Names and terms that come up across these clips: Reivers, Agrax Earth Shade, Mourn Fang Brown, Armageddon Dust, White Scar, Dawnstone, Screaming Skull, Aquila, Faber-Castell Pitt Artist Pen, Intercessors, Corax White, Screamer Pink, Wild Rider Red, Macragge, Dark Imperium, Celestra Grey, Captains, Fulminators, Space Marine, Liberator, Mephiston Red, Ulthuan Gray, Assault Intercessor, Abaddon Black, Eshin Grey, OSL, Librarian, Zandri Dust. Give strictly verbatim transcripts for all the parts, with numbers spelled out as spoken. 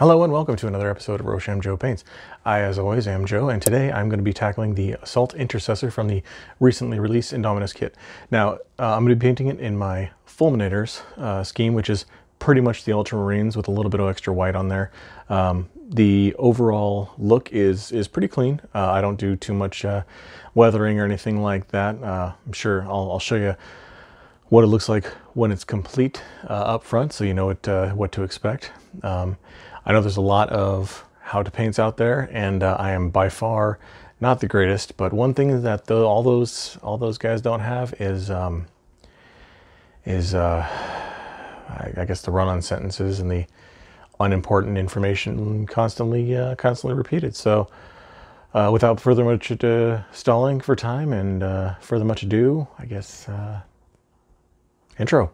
Hello and welcome to another episode of Roshamjoe Paints. I, as always, am Joe, and today I'm going to be tackling the Assault Intercessor from the recently released Indomitus kit. Now, uh, I'm going to be painting it in my Fulminators uh, scheme, which is pretty much the Ultramarines with a little bit of extra white on there. Um, the overall look is is pretty clean. Uh, I don't do too much uh, weathering or anything like that. Uh, I'm sure I'll, I'll show you what it looks like when it's complete uh, up front, so you know it, uh, what to expect. Um, I know there's a lot of how to paints out there, and uh, I am by far not the greatest, but one thing that the, all those all those guys don't have is um, is uh, I, I guess the run-on sentences and the unimportant information constantly uh, constantly repeated. So uh, without further much ado, stalling for time and uh, further much ado, I guess uh, intro.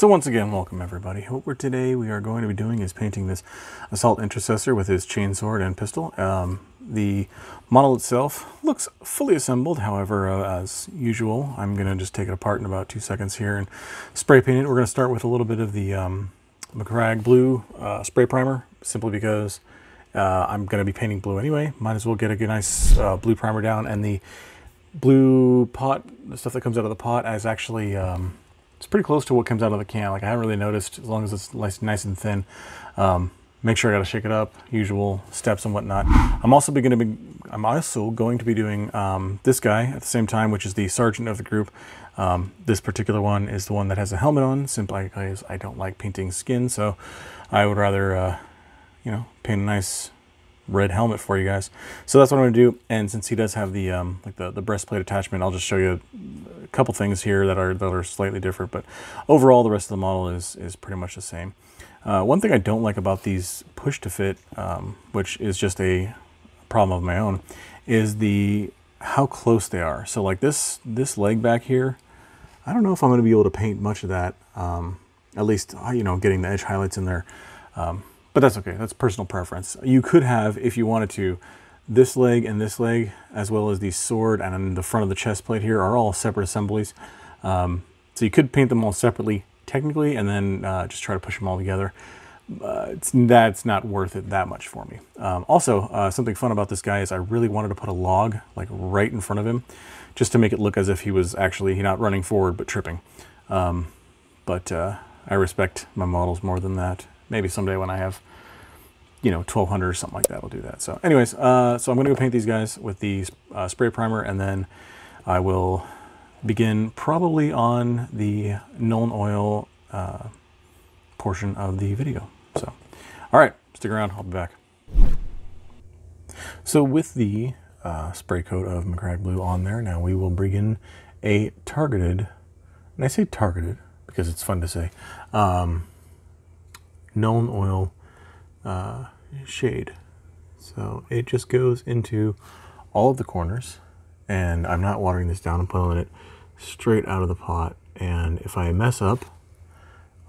So once again, welcome everybody. What we're today we are going to be doing is painting this Assault Intercessor with his chainsword and pistol. Um, the model itself looks fully assembled. However, uh, as usual, I'm going to just take it apart in about two seconds here and spray paint it. We're going to start with a little bit of the um, Macragge blue uh, spray primer, simply because uh, I'm going to be painting blue anyway. Might as well get a good nice uh, blue primer down. And the blue pot, the stuff that comes out of the pot, is actually... Um, It's pretty close to what comes out of the can. Like, I haven't really noticed, as long as it's nice and thin. Um, make sure I gotta shake it up, usual steps and whatnot. I'm also going to be, I'm also going to be doing um, this guy at the same time, which is the sergeant of the group. Um, this particular one is the one that has a helmet on, simply because I don't like painting skin, so I would rather, uh, you know, paint a nice red helmet for you guys. So that's what I'm gonna do. And since he does have the um, like the, the breastplate attachment, I'll just show you a couple things here that are that are slightly different, but overall the rest of the model is is pretty much the same. Uh, one thing I don't like about these push to fit, um, which is just a problem of my own, is the how close they are. So like this this leg back here, I don't know if I'm gonna be able to paint much of that. Um, at least, you know, getting the edge highlights in there. Um, But that's okay, that's personal preference. You could have, if you wanted to, this leg and this leg, as well as the sword and the front of the chest plate here, are all separate assemblies. Um, so you could paint them all separately, technically, and then uh, just try to push them all together. Uh, it's, that's not worth it that much for me. Um, also, uh, something fun about this guy is I really wanted to put a log like right in front of him, just to make it look as if he was actually not running forward, but tripping. Um, but uh, I respect my models more than that. Maybe someday when I have, you know, twelve hundred or something like that, I'll do that. So anyways, uh, so I'm gonna go paint these guys with the uh, spray primer, and then I will begin probably on the Nuln Oil uh, portion of the video. So, all right, stick around, I'll be back. So with the uh, spray coat of Macragge Blue on there, now we will bring in a targeted, and I say targeted because it's fun to say, um, Nuln Oil uh, shade. So it just goes into all of the corners, and I'm not watering this down, I'm pulling it straight out of the pot, and if I mess up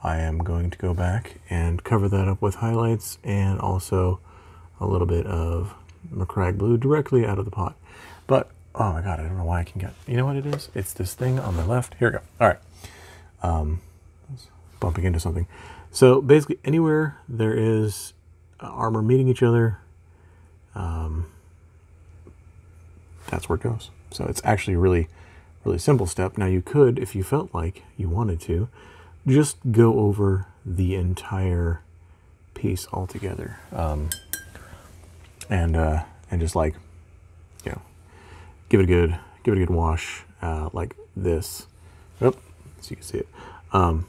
I am going to go back and cover that up with highlights and also a little bit of Macragge Blue directly out of the pot. But oh my god, I don't know why I can get, you know what it is? It's this thing on the left. Here we go. All right, um, bumping into something. So basically anywhere there is armor meeting each other, um, that's where it goes. So it's actually a really, really simple step. Now you could, if you felt like you wanted to, just go over the entire piece altogether. Um, and, uh, and just like, you know, give it a good, give it a good wash, uh, like this. Oh, so you can see it. Um,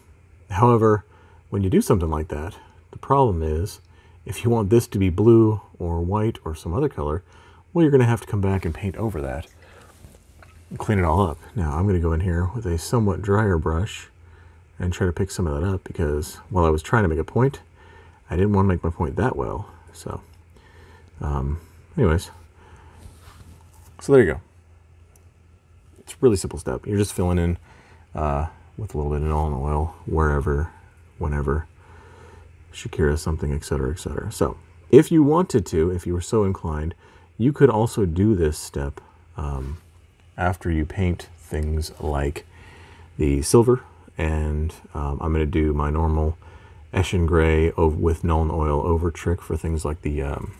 however, when you do something like that, the problem is if you want this to be blue or white or some other color, well, you're going to have to come back and paint over that and clean it all up. Now, I'm going to go in here with a somewhat drier brush and try to pick some of that up, because while I was trying to make a point, I didn't want to make my point that well. So, um, anyways, so there you go. It's a really simple step. You're just filling in uh, with a little bit of Nuln Oil, wherever, whenever, Shakira something, et cetera, et cetera. So if you wanted to, if you were so inclined, you could also do this step um, after you paint things like the silver, and um, I'm going to do my normal Eshin Grey over with Nuln Oil over trick for things like the um,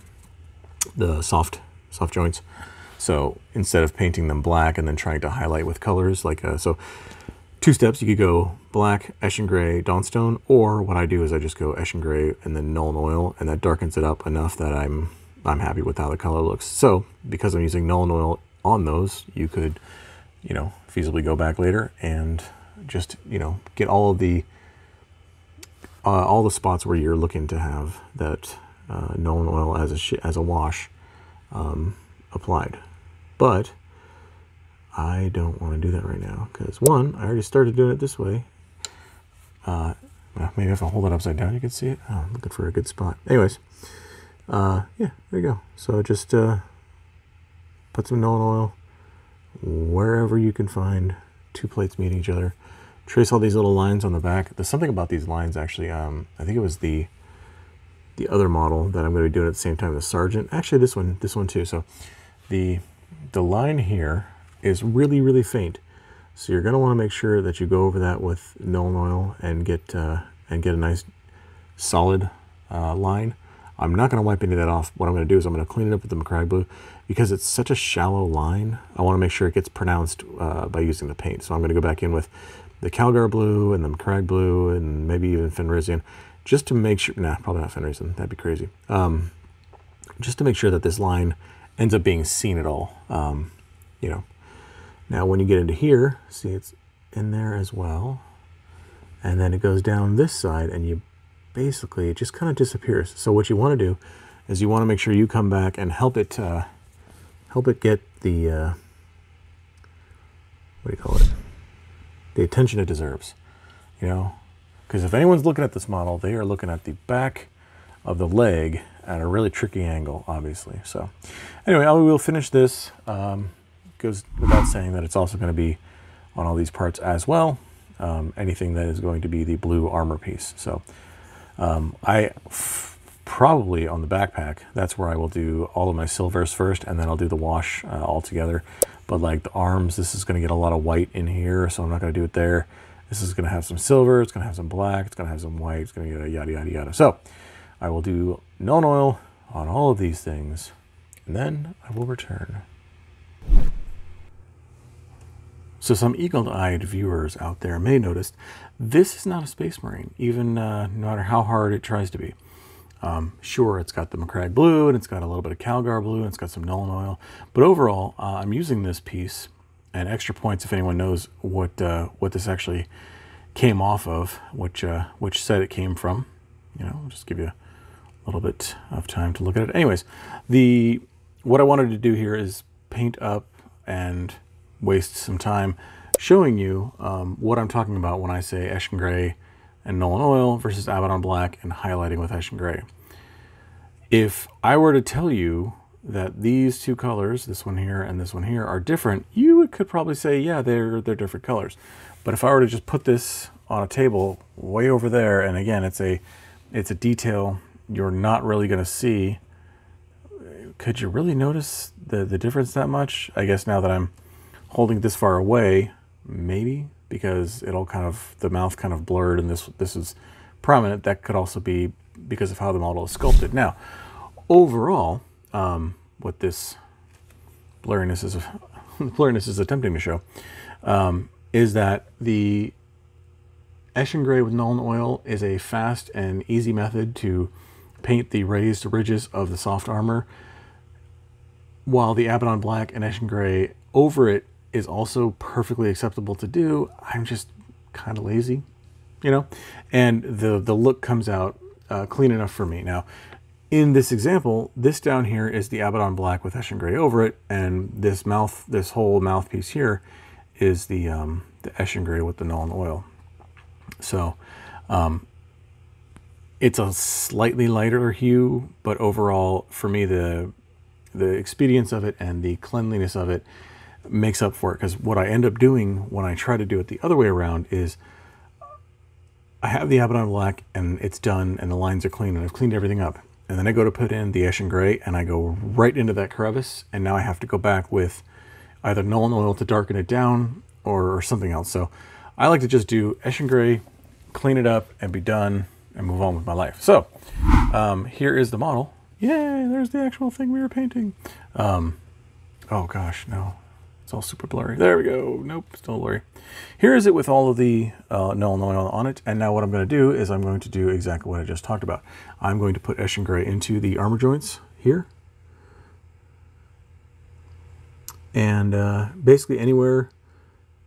the soft soft joints. So instead of painting them black and then trying to highlight with colors, like uh, so two steps, you could go black, Eshin Grey, Dawnstone, or what I do is I just go Eshin Grey and then Nuln Oil, and that darkens it up enough that I'm I'm happy with how the color looks. So because I'm using Nuln Oil on those, you could, you know, feasibly go back later and just, you know, get all of the Uh, all the spots where you're looking to have that uh, Nuln Oil as a sh as a wash um, applied. But I don't want to do that right now because, one, I already started doing it this way. Uh, well, maybe if I hold it upside down, you can see it. Oh, I'm looking for a good spot. Anyways, uh, yeah, there you go. So just uh, put some Nuln Oil wherever you can find two plates meeting each other. Trace all these little lines on the back. There's something about these lines, actually. Um, I think it was the the other model that I'm going to be doing at the same time, the Sergeant. Actually, this one, this one too. So the the line here is really, really faint. So you're going to want to make sure that you go over that with Nuln Oil and get uh, and get a nice solid uh, line. I'm not going to wipe any of that off. What I'm going to do is I'm going to clean it up with the Macragge Blue because it's such a shallow line. I want to make sure it gets pronounced uh, by using the paint. So I'm going to go back in with the Calgar Blue and the Macragge Blue and maybe even Fenrisian, just to make sure, nah, probably not Fenrisian, that'd be crazy. Um, just to make sure that this line ends up being seen at all, um, you know. Now when you get into here, see it's in there as well. And then it goes down this side and you basically, it just kind of disappears. So what you want to do is you want to make sure you come back and help it, uh, help it get the, uh, what do you call it? The attention it deserves, you know, because if anyone's looking at this model, they are looking at the back of the leg at a really tricky angle, obviously. So anyway, I will finish this. Um, goes without saying that it's also going to be on all these parts as well. Um, anything that is going to be the blue armor piece. So um, I f probably on the backpack, that's where I will do all of my silvers first, and then I'll do the wash uh, all together. But like the arms, this is going to get a lot of white in here, so I'm not going to do it there. This is going to have some silver, it's going to have some black, it's going to have some white, it's going to get a yada, yada, yada. So I will do Nuln Oil on all of these things, and then I will return. So some eagle-eyed viewers out there may notice this is not a Space Marine, even uh, no matter how hard it tries to be. Um, sure, it's got the Macragge Blue, and it's got a little bit of Calgar Blue, and it's got some Nuln Oil. But overall, uh, I'm using this piece, and extra points if anyone knows what uh, what this actually came off of, which uh, which set it came from. You know, I'll just give you a little bit of time to look at it. Anyways, the what I wanted to do here is paint up and waste some time showing you um, what I'm talking about when I say Eshin Grey and Nuln Oil versus Abaddon Black and highlighting with Eshin Grey. If I were to tell you that these two colors, this one here and this one here, are different, you could probably say, yeah, they're, they're different colors. But if I were to just put this on a table way over there, and again, it's a, it's a detail you're not really gonna see, could you really notice the, the difference that much? I guess now that I'm holding it this far away, maybe, because it all kind of, the mouth kind of blurred and this this is prominent. That could also be because of how the model is sculpted. Now, overall, um, what this blurriness is, blurriness is attempting to show um, is that the Eshin Grey with Nuln Oil is a fast and easy method to paint the raised ridges of the soft armor, while the Abaddon Black and Eshin Grey over it is also perfectly acceptable to do. I'm just kind of lazy, you know, and the, the look comes out uh, clean enough for me. Now, in this example, this down here is the Abaddon Black with Eshin Grey over it, and this mouth, this whole mouthpiece here is the, um, the Eshin Grey with the Nuln Oil. So um, it's a slightly lighter hue, but overall, for me, the, the expedience of it and the cleanliness of it makes up for it, because what I end up doing when I try to do it the other way around is I have the Abaddon Black and it's done and the lines are clean and I've cleaned everything up, and then I go to put in the Eshin Grey and I go right into that crevice, and now I have to go back with either Nuln Oil to darken it down or, or something else. So I like to just do Eshin Grey, clean it up and be done and move on with my life. So um, here is the model. Yay, there's the actual thing we were painting. Um, oh gosh, no. It's all super blurry. There we go. Nope, still blurry. Here is it with all of the uh, Nuln Oil on it. And now what I'm going to do is I'm going to do exactly what I just talked about. I'm going to put Eshin Grey into the armor joints here. And uh, basically anywhere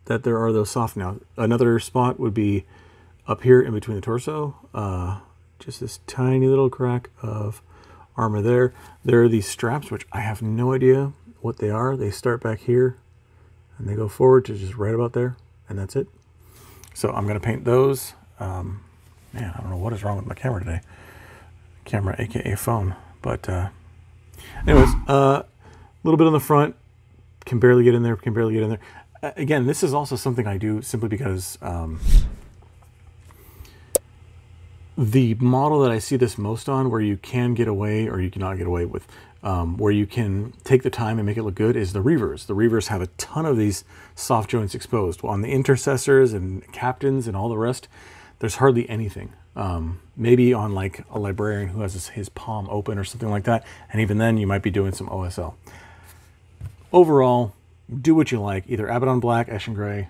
that there are those soft now. Another spot would be up here in between the torso. Uh, just this tiny little crack of armor there. There are these straps, which I have no idea what they are. They start back here. And they go forward to just right about there, and that's it. So I'm going to paint those. Um, man, I don't know what is wrong with my camera today. Camera, aka phone. But uh, anyways, a uh, little bit on the front. Can barely get in there, can barely get in there. Uh, again, this is also something I do simply because um, the model that I see this most on, where you can get away or you cannot get away with, Um, where you can take the time and make it look good, is the Reivers. The Reivers have a ton of these soft joints exposed. Well, on the Intercessors and Captains and all the rest, there's hardly anything. Um, maybe on like a Librarian who has his, his palm open or something like that, and even then you might be doing some O S L. Overall, do what you like. Either Abaddon Black, Eshin Grey,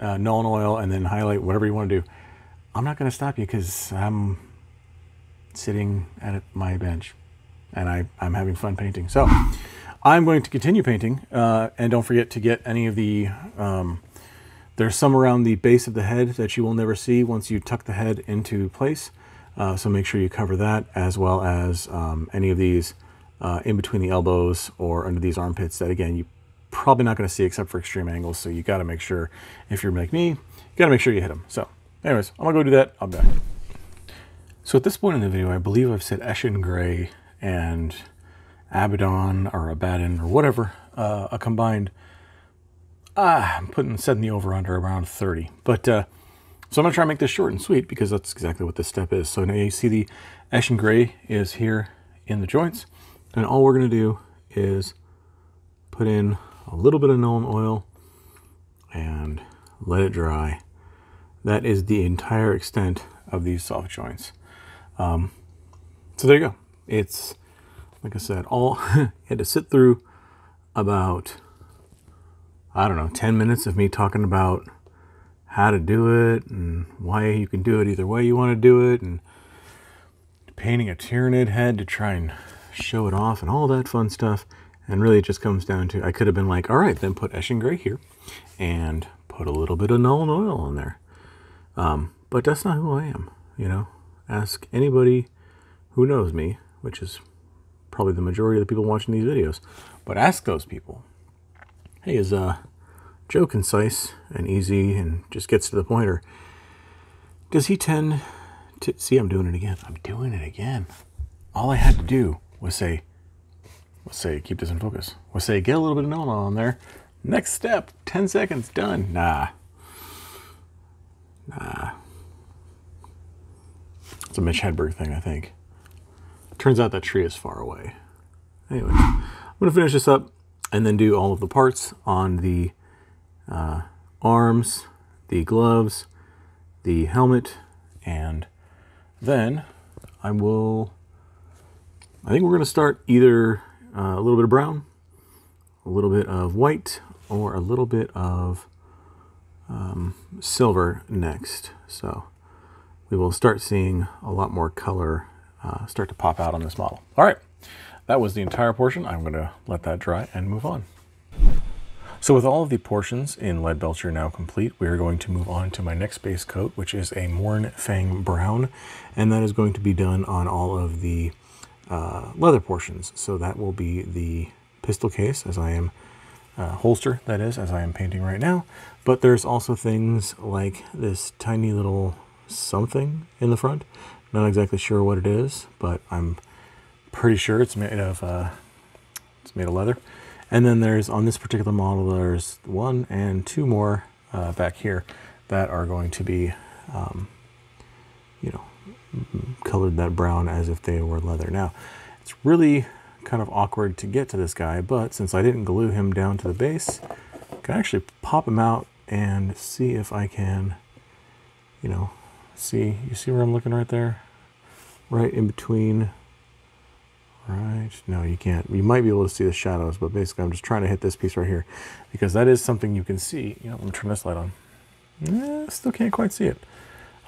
uh, Nuln Oil, and then highlight, whatever you want to do. I'm not going to stop you because I'm sitting at my bench. And I, I'm having fun painting. So I'm going to continue painting. Uh, and don't forget to get any of the... Um, there's some around the base of the head that you will never see once you tuck the head into place. Uh, so make sure you cover that, as well as um, any of these uh, in between the elbows or under these armpits that, again, you probably not going to see except for extreme angles. So you got to make sure, if you're like me, you got to make sure you hit them. So anyways, I'm going to go do that. I'll be back. So at this point in the video, I believe I've said Eshin Grey and Abaddon or Abaddon or whatever, uh, a combined, ah, I'm putting, setting the over under around thirty. But, uh, so I'm gonna try and make this short and sweet, because that's exactly what this step is. So now you see the Eshin Grey is here in the joints, and all we're gonna do is put in a little bit of Nuln Oil and let it dry. That is the entire extent of these soft joints. Um, so there you go. It's, like I said, all had to sit through about, I don't know, ten minutes of me talking about how to do it and why you can do it either way you want to do it, and painting a Tyranid head to try and show it off and all that fun stuff. And really it just comes down to, I could have been like, all right, then put Eshin Grey here and put a little bit of Nuln Oil on there. Um, but that's not who I am, you know. Ask anybody who knows me, which is probably the majority of the people watching these videos, but ask those people, hey, is uh, Joe concise and easy and just gets to the point, or does he tend to, see, I'm doing it again, I'm doing it again. All I had to do was say, let's say, keep this in focus, was say, get a little bit of Nuln on there, next step, ten seconds, done. Nah, nah, it's a Mitch Hedberg thing, I think. Turns out that tree is far away. Anyway, I'm going to finish this up and then do all of the parts on the uh, arms, the gloves, the helmet, and then I will, I think we're going to start either uh, a little bit of brown, a little bit of white, or a little bit of um, silver next. So we will start seeing a lot more color Uh, start to pop out on this model. All right, that was the entire portion. I'm going to let that dry and move on. So with all of the portions in Lead Belcher now complete, we are going to move on to my next base coat, which is a Mourn Fang Brown, and that is going to be done on all of the uh, leather portions. So that will be the pistol case, as I am uh, holster, that is, as I am painting right now. But there's also things like this tiny little something in the front. Not exactly sure what it is, but I'm pretty sure it's made of uh, it's made of leather. And then there's, on this particular model, there's one and two more uh, back here that are going to be, um, you know, colored that brown as if they were leather. Now, it's really kind of awkward to get to this guy, but since I didn't glue him down to the base, I can actually pop him out and see if I can, you know, see, you see where I'm looking right there? Right in between. Right, no, you can't. You might be able to see the shadows, but basically I'm just trying to hit this piece right here because that is something you can see. You know, let me turn this light on. Eh, still can't quite see it.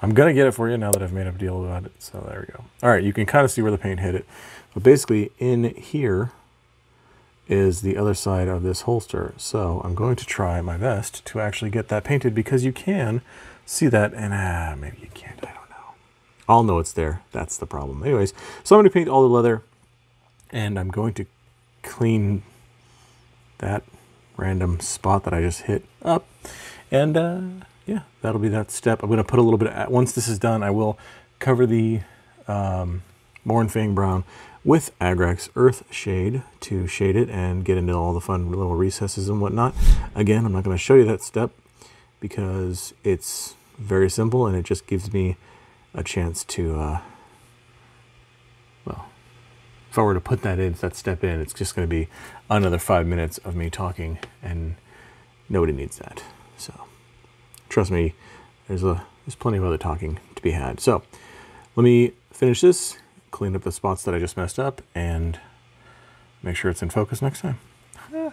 I'm gonna get it for you now that I've made a deal about it, so there we go. All right, you can kind of see where the paint hit it. But basically in here is the other side of this holster. So I'm going to try my best to actually get that painted because you can see that, and ah, maybe you can't, I don't know. I'll know it's there, that's the problem. Anyways, so I'm gonna paint all the leather, and I'm going to clean that random spot that I just hit up. And uh, yeah, that'll be that step. I'm gonna put a little bit of, once this is done, I will cover the um, Mourn Fang Brown with Agrax Earth Shade to shade it and get into all the fun little recesses and whatnot. Again, I'm not gonna show you that step because it's very simple and it just gives me a chance to, uh, well, if I were to put that in, that step in, it's just going to be another five minutes of me talking, and nobody needs that. So, trust me, there's a there's plenty of other talking to be had. So, let me finish this, clean up the spots that I just messed up, and make sure it's in focus next time. All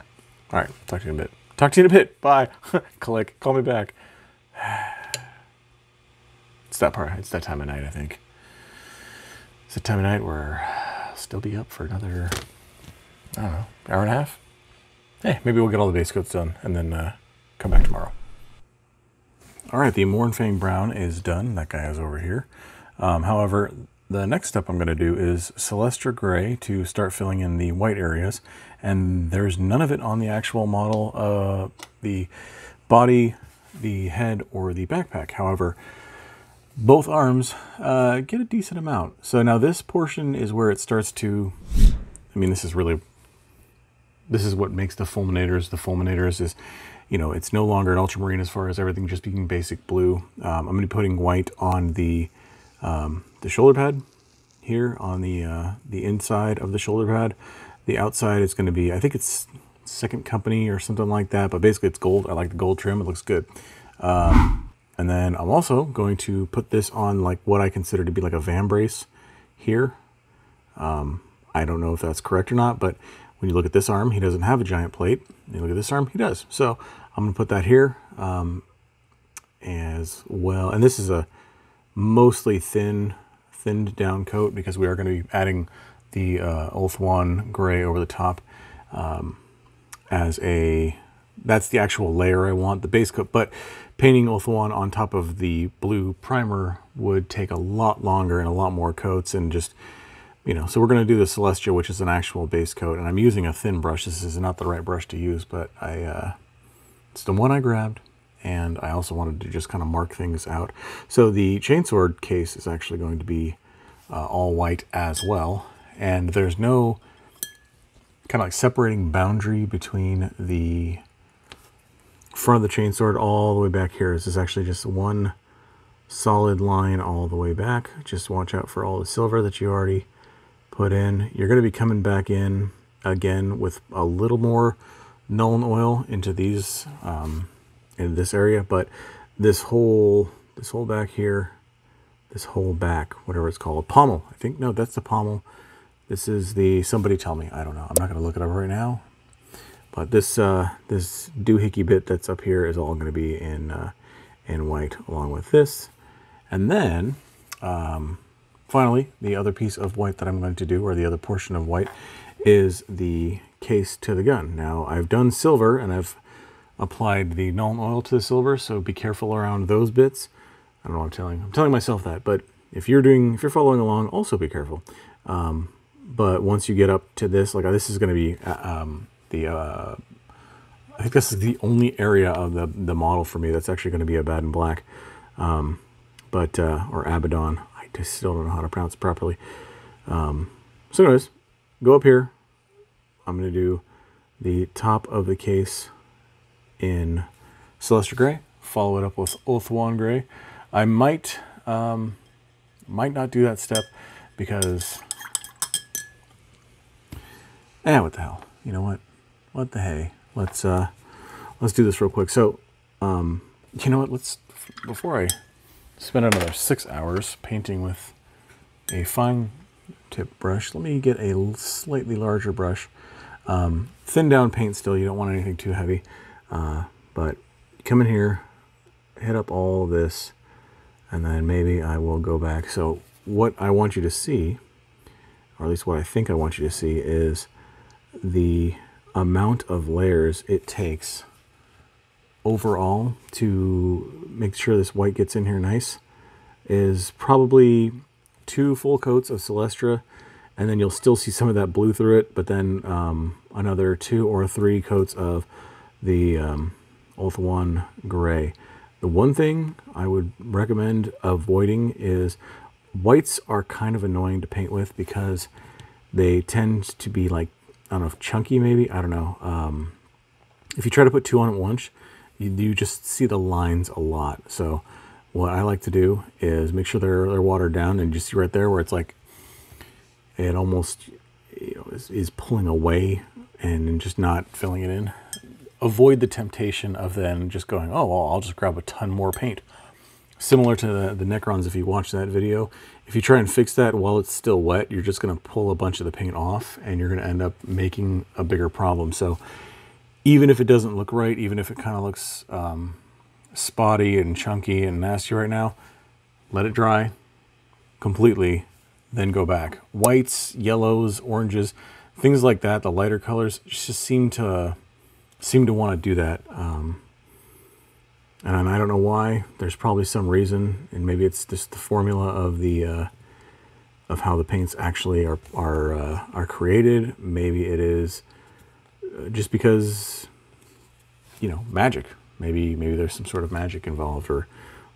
right, talk to you in a bit. Talk to you in a bit. Bye. Click. Call me back. It's that part. It's that time of night, I think. It's the time of night where still be up for another, I don't know, hour and a half. Hey, maybe we'll get all the base coats done and then uh, come back tomorrow. All right, the Mourn Fang Brown is done. That guy is over here. Um, however, the next step I'm gonna do is Celestra Grey to start filling in the white areas. And there's none of it on the actual model, uh, the body, the head, or the backpack. However, both arms uh, get a decent amount. So now this portion is where it starts to, I mean, this is really, this is what makes the Fulminators. The Fulminators is, you know, it's no longer an ultramarine as far as everything just being basic blue. Um, I'm gonna be putting white on the, um, the shoulder pad here on the, uh, the inside of the shoulder pad. The outside is gonna be, I think it's Second Company or something like that, but basically it's gold. I like the gold trim, it looks good. Um, And then I'm also going to put this on like what I consider to be like a van brace here. Um, I don't know if that's correct or not, but when you look at this arm, he doesn't have a giant plate. You look at this arm, he does. So I'm gonna put that here um, as well. And this is a mostly thin, thinned down coat because we are gonna be adding the uh, Ulthuan Gray over the top um, as a, that's the actual layer I want, the base coat. But painting Ulthuan on top of the blue primer would take a lot longer and a lot more coats and just, you know, so we're going to do the Celestia, which is an actual base coat, and I'm using a thin brush. This is not the right brush to use, but I, uh, it's the one I grabbed, and I also wanted to just kind of mark things out. So the chainsword case is actually going to be uh, all white as well, and there's no kind of like separating boundary between the front of the chainsword all the way back here. This is actually just one solid line all the way back. Just watch out for all the silver that you already put in. You're going to be coming back in again with a little more Nuln Oil into these um, in this area, but this whole this whole back here, this whole back, whatever it's called, pommel. I think no, that's the pommel. This is the, somebody tell me. I don't know. I'm not going to look it up right now. But this uh, this doohickey bit that's up here is all going to be in uh, in white along with this, and then um, finally the other piece of white that I'm going to do, or the other portion of white, is the case to the gun. Now I've done silver and I've applied the Nuln Oil to the silver, so be careful around those bits. I don't know what I'm telling I'm telling myself that, but if you're doing if you're following along, also be careful. Um, but once you get up to this, like this is going to be. Uh, um, The, uh, I think this is the only area of the, the model for me that's actually going to be Abaddon Black, um, but, uh, or Abaddon. I just still don't know how to pronounce it properly. Um, so anyways, go up here. I'm going to do the top of the case in Celestra Grey, follow it up with Ulthuan Gray. I might um, might not do that step because, eh, what the hell? You know what? What the hey? Let's uh, let's do this real quick. So, um, you know what? Let's before I spend another six hours painting with a fine tip brush. Let me get a slightly larger brush. Um, thin down paint still. You don't want anything too heavy, uh, but come in here, hit up all this, and then maybe I will go back. So what I want you to see, or at least what I think I want you to see, is the amount of layers it takes overall to make sure this white gets in here nice is probably two full coats of Celestra, and then you'll still see some of that blue through it, but then um, another two or three coats of the um, Ulthuan Gray. The one thing I would recommend avoiding is whites are kind of annoying to paint with because they tend to be like, I don't know, if chunky maybe, I don't know. Um, if you try to put two on at once, you, you just see the lines a lot. So what I like to do is make sure they're, they're watered down, and you see right there where it's like, it almost you know, is, is pulling away and just not filling it in. Avoid the temptation of then just going, oh, well, I'll just grab a ton more paint. Similar to the, the Necrons, if you watch that video, if you try and fix that while it's still wet, you're just going to pull a bunch of the paint off and you're going to end up making a bigger problem. So even if it doesn't look right, even if it kind of looks um, spotty and chunky and nasty right now, let it dry completely, then go back. Whites, yellows, oranges, things like that, the lighter colors just seem to... Uh, seem to want to do that, um, and I don't know why. There's probably some reason, and maybe it's just the formula of the uh, of how the paints actually are are uh, are created. Maybe it is just because, you know, magic. Maybe maybe there's some sort of magic involved, or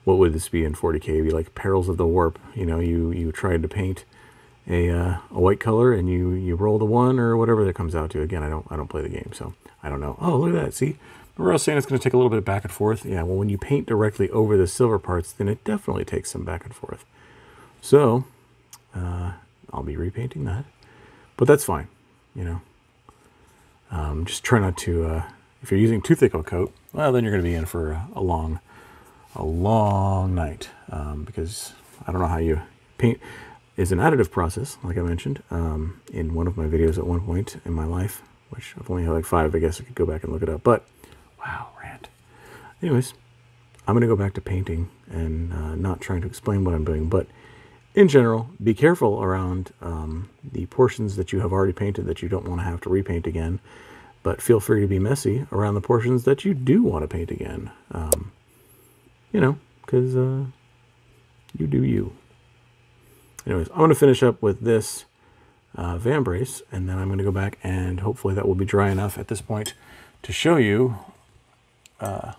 what would this be in forty K? It'd be like Perils of the Warp. You know, you you tried to paint a uh, a white color and you you roll the one or whatever that comes out to. Again, I don't I don't play the game, so. I don't know. Oh, look at that. See, remember I was saying it's going to take a little bit of back and forth. Yeah, well, when you paint directly over the silver parts, then it definitely takes some back and forth. So uh, I'll be repainting that, but that's fine. You know, um, just try not to, uh, if you're using too thick of a coat, well, then you're going to be in for a, a long, a long night um, because I don't know how you paint. It's an additive process, like I mentioned um, in one of my videos at one point in my life, which I've only had like five, I guess I could go back and look it up, but wow, rant. Anyways, I'm gonna go back to painting and uh, not trying to explain what I'm doing, but in general, be careful around um, the portions that you have already painted that you don't wanna have to repaint again, but feel free to be messy around the portions that you do wanna paint again. Um, you know, cause uh, you do you. Anyways, I'm gonna finish up with this Uh, Van Brace, and then I'm going to go back and hopefully that will be dry enough at this point to show you uh,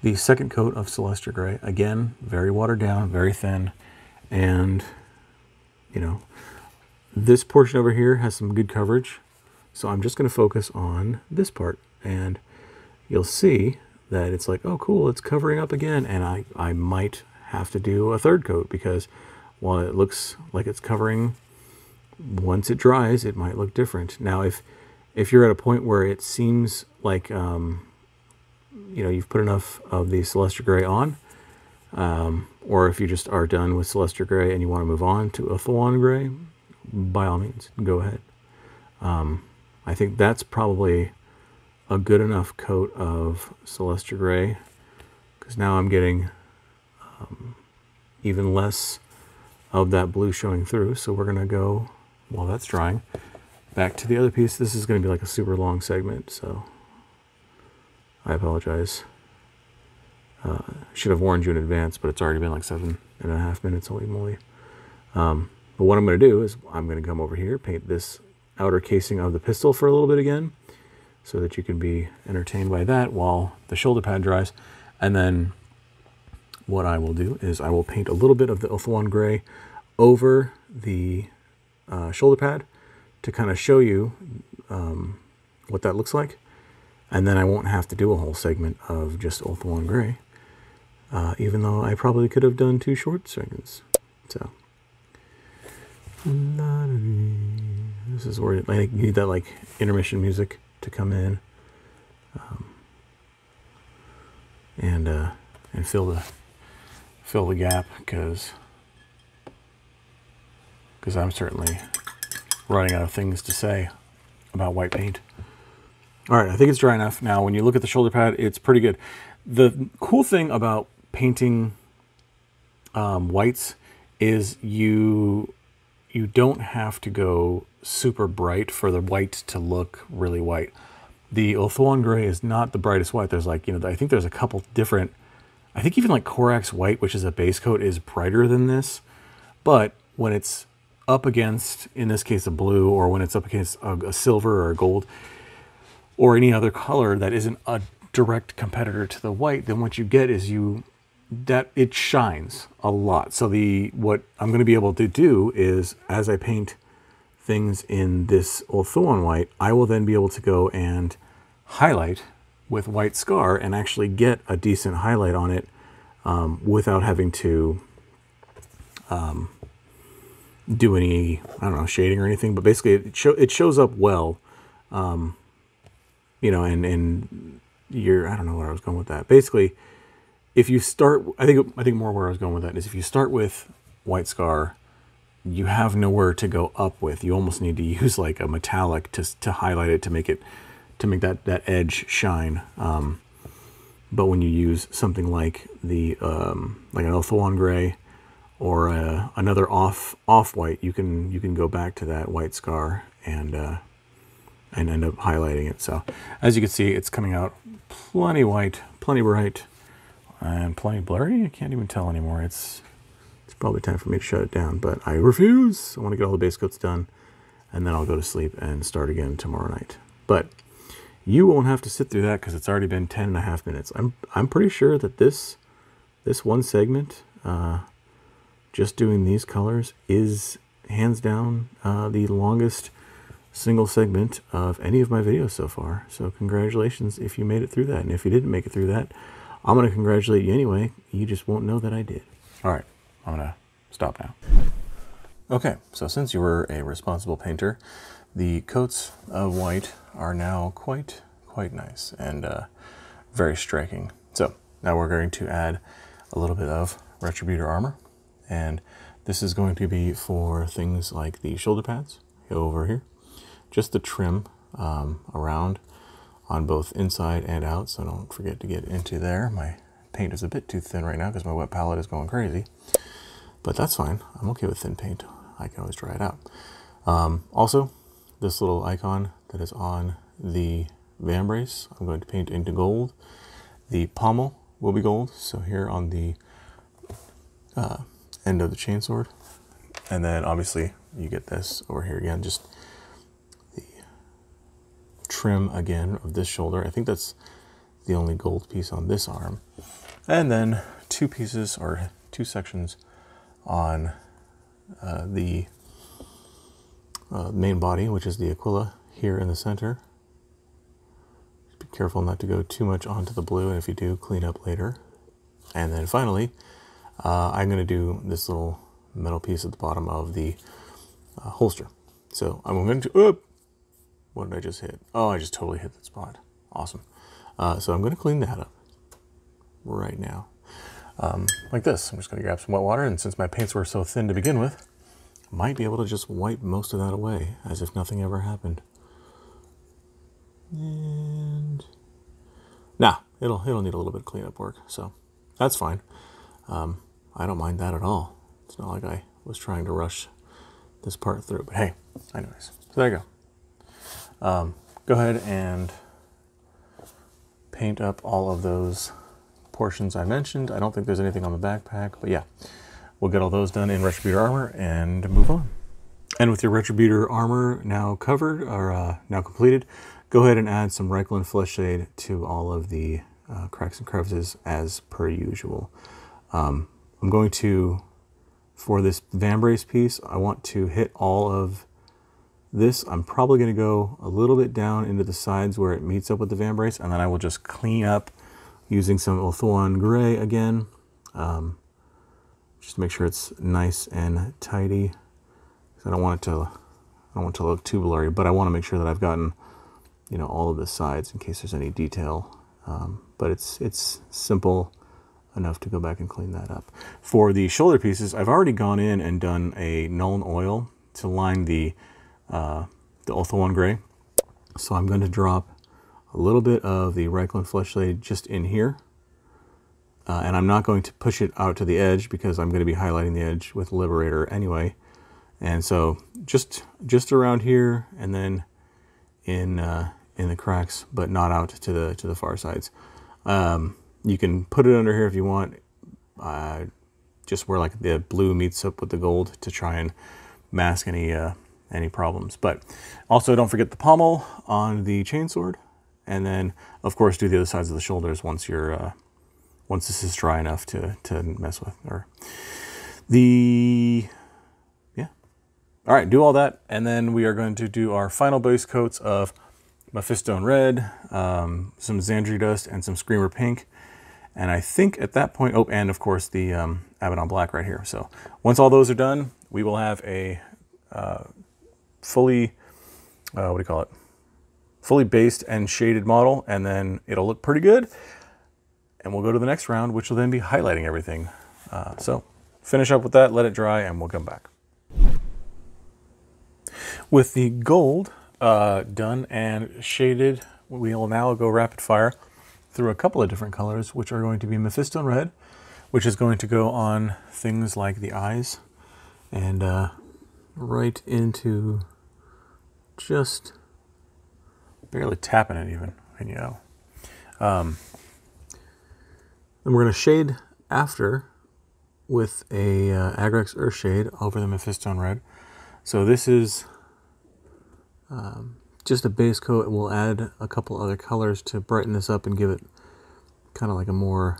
the second coat of Celestra Grey. Again, very watered down, very thin, and you know, this portion over here has some good coverage, so I'm just going to focus on this part, and you'll see that it's like, oh cool, it's covering up again, and I, I might have to do a third coat because while it looks like it's covering, once it dries, it might look different. Now, if if you're at a point where it seems like, um, you know, you've put enough of the Celestra Grey on, um, or if you just are done with Celestra Grey and you want to move on to Ulthuan Grey, by all means, go ahead. Um, I think that's probably a good enough coat of Celestra Grey, because now I'm getting um, even less of that blue showing through. So we're going to go... While that's drying, back to the other piece. This is going to be like a super long segment, so I apologize. Uh, should have warned you in advance, but it's already been like seven and a half minutes, holy moly. Um, but what I'm going to do is I'm going to come over here, paint this outer casing of the pistol for a little bit again, so that you can be entertained by that while the shoulder pad dries. And then what I will do is I will paint a little bit of the Ulthuan Gray over the... Uh, shoulder pad to kind of show you um, what that looks like. And then I won't have to do a whole segment of just Ulthuan Gray, uh, even though I probably could have done two short segments. So this is where I think you need that like intermission music to come in, um, and uh, and fill the fill the gap, because because I'm certainly running out of things to say about white paint. All right, I think it's dry enough now. When you look at the shoulder pad, it's pretty good. The cool thing about painting um, whites is you you don't have to go super bright for the white to look really white. The Ulthuan Gray is not the brightest white. There's like, you know, I think there's a couple different, I think even like Corax White, which is a base coat, is brighter than this. But when it's up against, in this case, a blue, or when it's up against a, a silver or a gold, or any other color that isn't a direct competitor to the white, then what you get is you, that it shines a lot. So the, what I'm gonna be able to do is, as I paint things in this Ulthuan white, I will then be able to go and highlight with White Scar and actually get a decent highlight on it um, without having to um, do any, I don't know, shading or anything, but basically it, show, it shows up well. Um, You know, and, and you're, I don't know where I was going with that. Basically, if you start, I think I think more where I was going with that is if you start with White Scar, you have nowhere to go up with. You almost need to use like a metallic to, to highlight it, to make it, to make that, that edge shine. Um, but when you use something like the, um, like an Ulthuan Gray or a, another off, off white, you can, you can go back to that White Scar and, uh, and end up highlighting it. So as you can see, it's coming out plenty white, plenty bright, and plenty blurry. I can't even tell anymore. It's it's probably time for me to shut it down, but I refuse. I want to get all the base coats done, and then I'll go to sleep and start again tomorrow night. But you won't have to sit through that, because it's already been ten and a half minutes. I'm, I'm pretty sure that this, this one segment, uh, just doing these colors, is hands down uh, the longest single segment of any of my videos so far. So congratulations if you made it through that, and if you didn't make it through that, I'm going to congratulate you anyway. You just won't know that I did. All right, I'm going to stop now. Okay, so since you were a responsible painter, the coats of white are now quite quite nice and uh, very striking. So now we're going to add a little bit of Retributor Armor, and this is going to be for things like the shoulder pads. Go over here, just the trim um, around on both inside and out, so don't forget to get into there. My paint is a bit too thin right now because my wet palette is going crazy, but that's fine. I'm okay with thin paint. I can always dry it out. Um, also, this little icon that is on the van brace, I'm going to paint into gold. The pommel will be gold, so here on the uh, end of the chainsword. And then obviously you get this over here again, just trim again of this shoulder. I think that's the only gold piece on this arm, and then two pieces or two sections on uh, the uh, main body, which is the Aquila here in the center. Just be careful not to go too much onto the blue, and if you do, clean up later. And then finally, uh, I'm going to do this little metal piece at the bottom of the uh, holster. So I'm going to oh, what did I just hit? Oh, I just totally hit that spot. Awesome. Uh, so I'm going to clean that up right now. Um, like this. I'm just going to grab some wet water, and since my paints were so thin to begin with, I might be able to just wipe most of that away as if nothing ever happened. And... Nah, it'll, it'll need a little bit of cleanup work, so that's fine. Um, I don't mind that at all. It's not like I was trying to rush this part through, but hey, anyways. So there you go. Um, go ahead and paint up all of those portions I mentioned. I don't think there's anything on the backpack, but yeah, we'll get all those done in Retributor Armor and move on. And with your Retributor Armor now covered, or uh, now completed, go ahead and add some Reikland Flesh Shade to all of the uh, cracks and crevices as per usual. Um, I'm going to, for this Van Brace piece, I want to hit all of This, I'm probably going to go a little bit down into the sides where it meets up with the Vambrace, and then I will just clean up using some Ulthuan Gray again, um, just to make sure it's nice and tidy. I don't want it to, I don't want it to look too blurry, but I want to make sure that I've gotten, you know, all of the sides in case there's any detail. Um, but it's it's simple enough to go back and clean that up. For the shoulder pieces, I've already gone in and done a Nuln Oil to line the uh, the Ulthuan Gray. So I'm going to drop a little bit of the Reikland Flesh Shade just in here. Uh, and I'm not going to push it out to the edge because I'm going to be highlighting the edge with Liberator anyway. And so just just around here and then in uh, in the cracks, but not out to the to the far sides. Um, you can put it under here if you want, uh, just where like the blue meets up with the gold to try and mask any uh, any problems. But also don't forget the pommel on the chainsword, and then of course do the other sides of the shoulders once you're uh, once this is dry enough to to mess with or the. All right, do all that, and then we are going to do our final base coats of Mephiston Red, um, some Zandri Dust, and some Screamer Pink. And I think at that point, oh, and of course the um, Abaddon Black right here. So once all those are done, we will have a uh, fully, uh, what do you call it? Fully based and shaded model, and then it'll look pretty good. And we'll go to the next round, which will then be highlighting everything. Uh, so finish up with that, let it dry, and we'll come back. With the gold uh, done and shaded, we will now go rapid fire through a couple of different colors, which are going to be Mephiston Red, which is going to go on things like the eyes and uh, right into just barely tapping it even, and you know. Um, then we're going to shade after with a uh, Agrax Earth Shade over the Mephiston Red. So this is um, just a base coat. We'll add a couple other colors to brighten this up and give it kind of like a more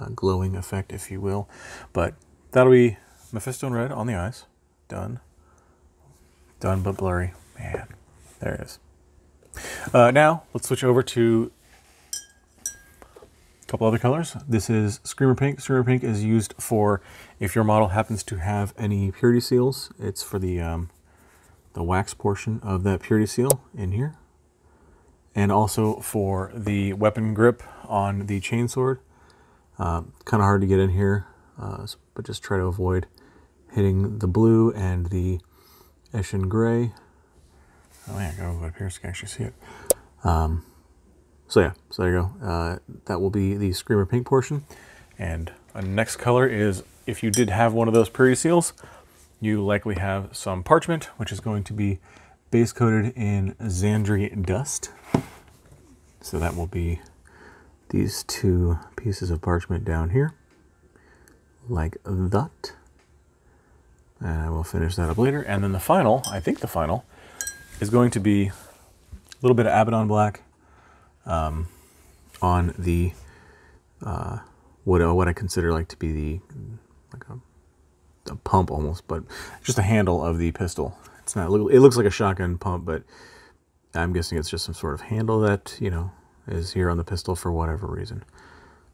uh, glowing effect, if you will. But that'll be Mephiston Red on the eyes. Done. Done but blurry. Man, there it is. Uh, now, let's switch over to a couple other colors. This is Screamer Pink. Screamer Pink is used for if your model happens to have any Purity Seals. It's for the um, the wax portion of that Purity Seal in here, and also for the weapon grip on the chainsword. Uh, kind of hard to get in here, uh, but just try to avoid hitting the blue and the Eshin Grey. Oh yeah, go up here so you can actually see it. Um, so yeah, so there you go. Uh, that will be the Screamer Pink portion, and the next color is. If you did have one of those Purity Seals, you likely have some parchment, which is going to be base coated in Zandri Dust. So that will be these two pieces of parchment down here, like that. And I will finish that up later. And then the final, I think the final, is going to be a little bit of Abaddon Black um, on the uh, what, what I consider like to be the like a, a pump almost, but just a handle of the pistol. It's not, it looks like a shotgun pump, but I'm guessing it's just some sort of handle that, you know, is here on the pistol for whatever reason.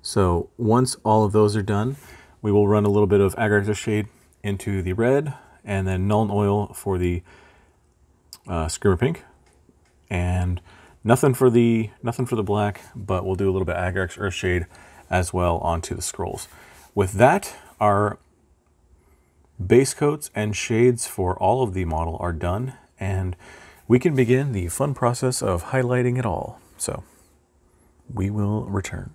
So once all of those are done, we will run a little bit of Agrax Earth Shade into the red, and then Nuln Oil for the uh, Screamer Pink, and nothing for the nothing for the black, but we'll do a little bit of Agrax Earth Shade as well onto the scrolls. With that, our base coats and shades for all of the model are done, and we can begin the fun process of highlighting it all. So we will return.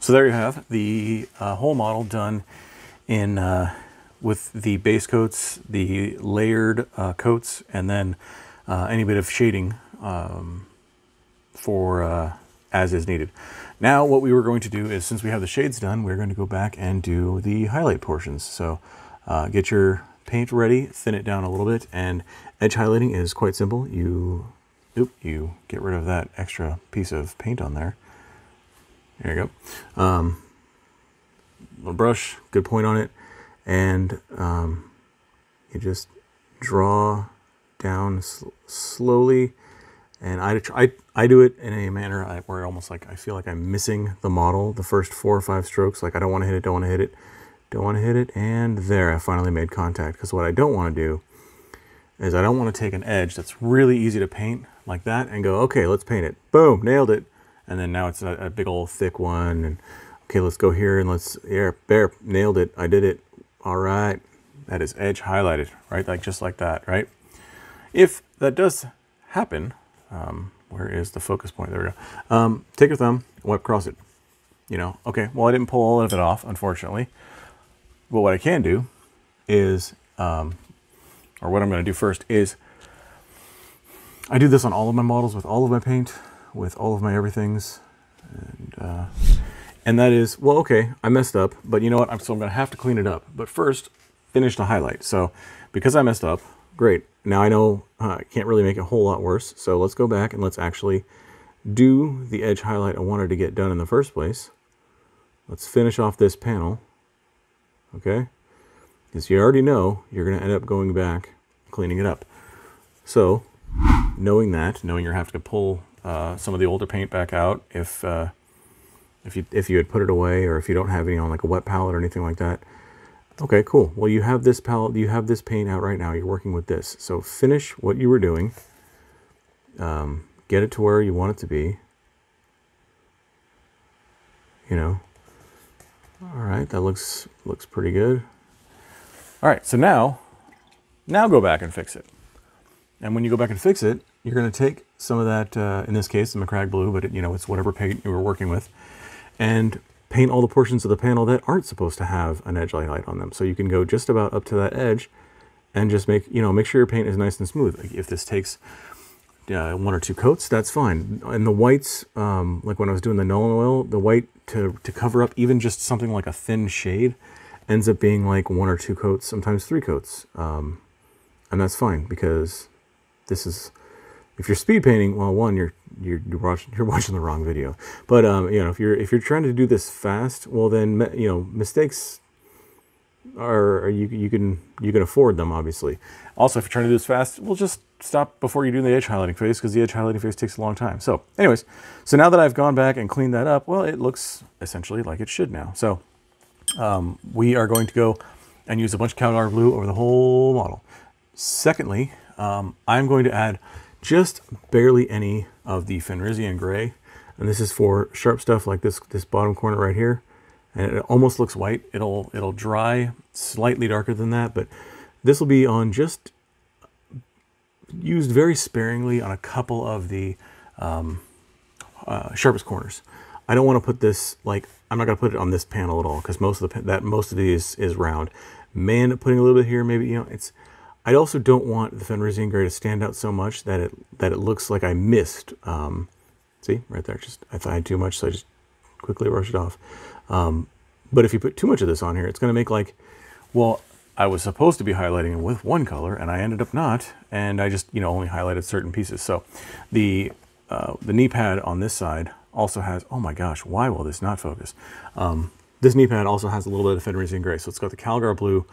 So there you have the uh, whole model done in uh, with the base coats, the layered uh, coats, and then uh, any bit of shading um, for uh, as is needed. Now what we were going to do is, since we have the shades done, we're going to go back and do the highlight portions. So uh, get your paint ready, thin it down a little bit, and edge highlighting is quite simple. You, oop, you get rid of that extra piece of paint on there. There you go. Um, little brush, good point on it, and um, you just draw down sl slowly, and I, I, I do it in a manner I, where almost like I feel like I'm missing the model the first four or five strokes. Like I don't want to hit it, don't want to hit it, don't want to hit it, and there I finally made contact. Because what I don't want to do is I don't want to take an edge that's really easy to paint like that and go, okay, let's paint it. Boom, nailed it. And then now it's a, a big old thick one, and okay, let's go here and let's, yeah, there, nailed it, I did it. All right, that is edge highlighted, right? Like just like that, right? If that does happen, um, where is the focus point? There we go. Um, take your thumb, wipe across it. You know, okay, well, I didn't pull all of it off, unfortunately. But what I can do is, um, or what I'm gonna do first is, I do this on all of my models, with all of my paint, with all of my everythings, and, uh, and that is, well, okay, I messed up, but you know what, I'm still gonna have to clean it up. But first, finish the highlight. So, because I messed up, great. Now I know uh, I can't really make it a whole lot worse, so let's go back and let's actually do the edge highlight I wanted to get done in the first place. Let's finish off this panel, okay? Because you already know you're gonna end up going back, cleaning it up. So, knowing that, knowing you're gonna have to pull uh, some of the older paint back out if, uh, if, you, if you had put it away, or if you don't have any on like a wet palette or anything like that. Okay, cool. Well, you have this palette, you have this paint out right now, you're working with this. So finish what you were doing, um, get it to where you want it to be. You know, all right, that looks, looks pretty good. All right, so now, now go back and fix it. And when you go back and fix it, you're gonna take some of that, uh, in this case, the Macragge Blue, but it, you know, it's whatever paint you were working with, and paint all the portions of the panel that aren't supposed to have an edge highlight on them. So you can go just about up to that edge and just make, you know, make sure your paint is nice and smooth. Like if this takes uh, one or two coats, that's fine. And the whites, um, like when I was doing the Nuln Oil, the white to, to cover up even just something like a thin shade ends up being like one or two coats, sometimes three coats. Um, and that's fine, because this is, if you're speed painting, well, one, you're you're watching you're watching the wrong video. But um, you know, if you're if you're trying to do this fast, well, then you know mistakes are, are you you can you can afford them, obviously. Also, if you're trying to do this fast, well, just stop before you do the edge highlighting phase, because the edge highlighting phase takes a long time. So, anyways, so now that I've gone back and cleaned that up, well, it looks essentially like it should now. So, um, we are going to go and use a bunch of Calgar Blue over the whole model. Secondly, um, I'm going to add just barely any of the Fenrisian gray, and this is for sharp stuff like this this bottom corner right here, and it almost looks white. It'll it'll dry slightly darker than that, but this will be on just used very sparingly on a couple of the um, uh, sharpest corners. I don't want to put this like I'm not gonna put it on this panel at all, because most of the that most of these is round. Man, putting a little bit here, maybe, you know, it's. I also don't want the Fenrisian Grey to stand out so much that it that it looks like I missed. Um, see, right there, just I thought I had too much, so I just quickly rushed it off. Um, but if you put too much of this on here, it's gonna make like, well, I was supposed to be highlighting with one color and I ended up not, and I just, you know, only highlighted certain pieces. So the, uh, the knee pad on this side also has, oh my gosh, why will this not focus? Um, this knee pad also has a little bit of Fenrisian Grey, so it's got the Calgar Blue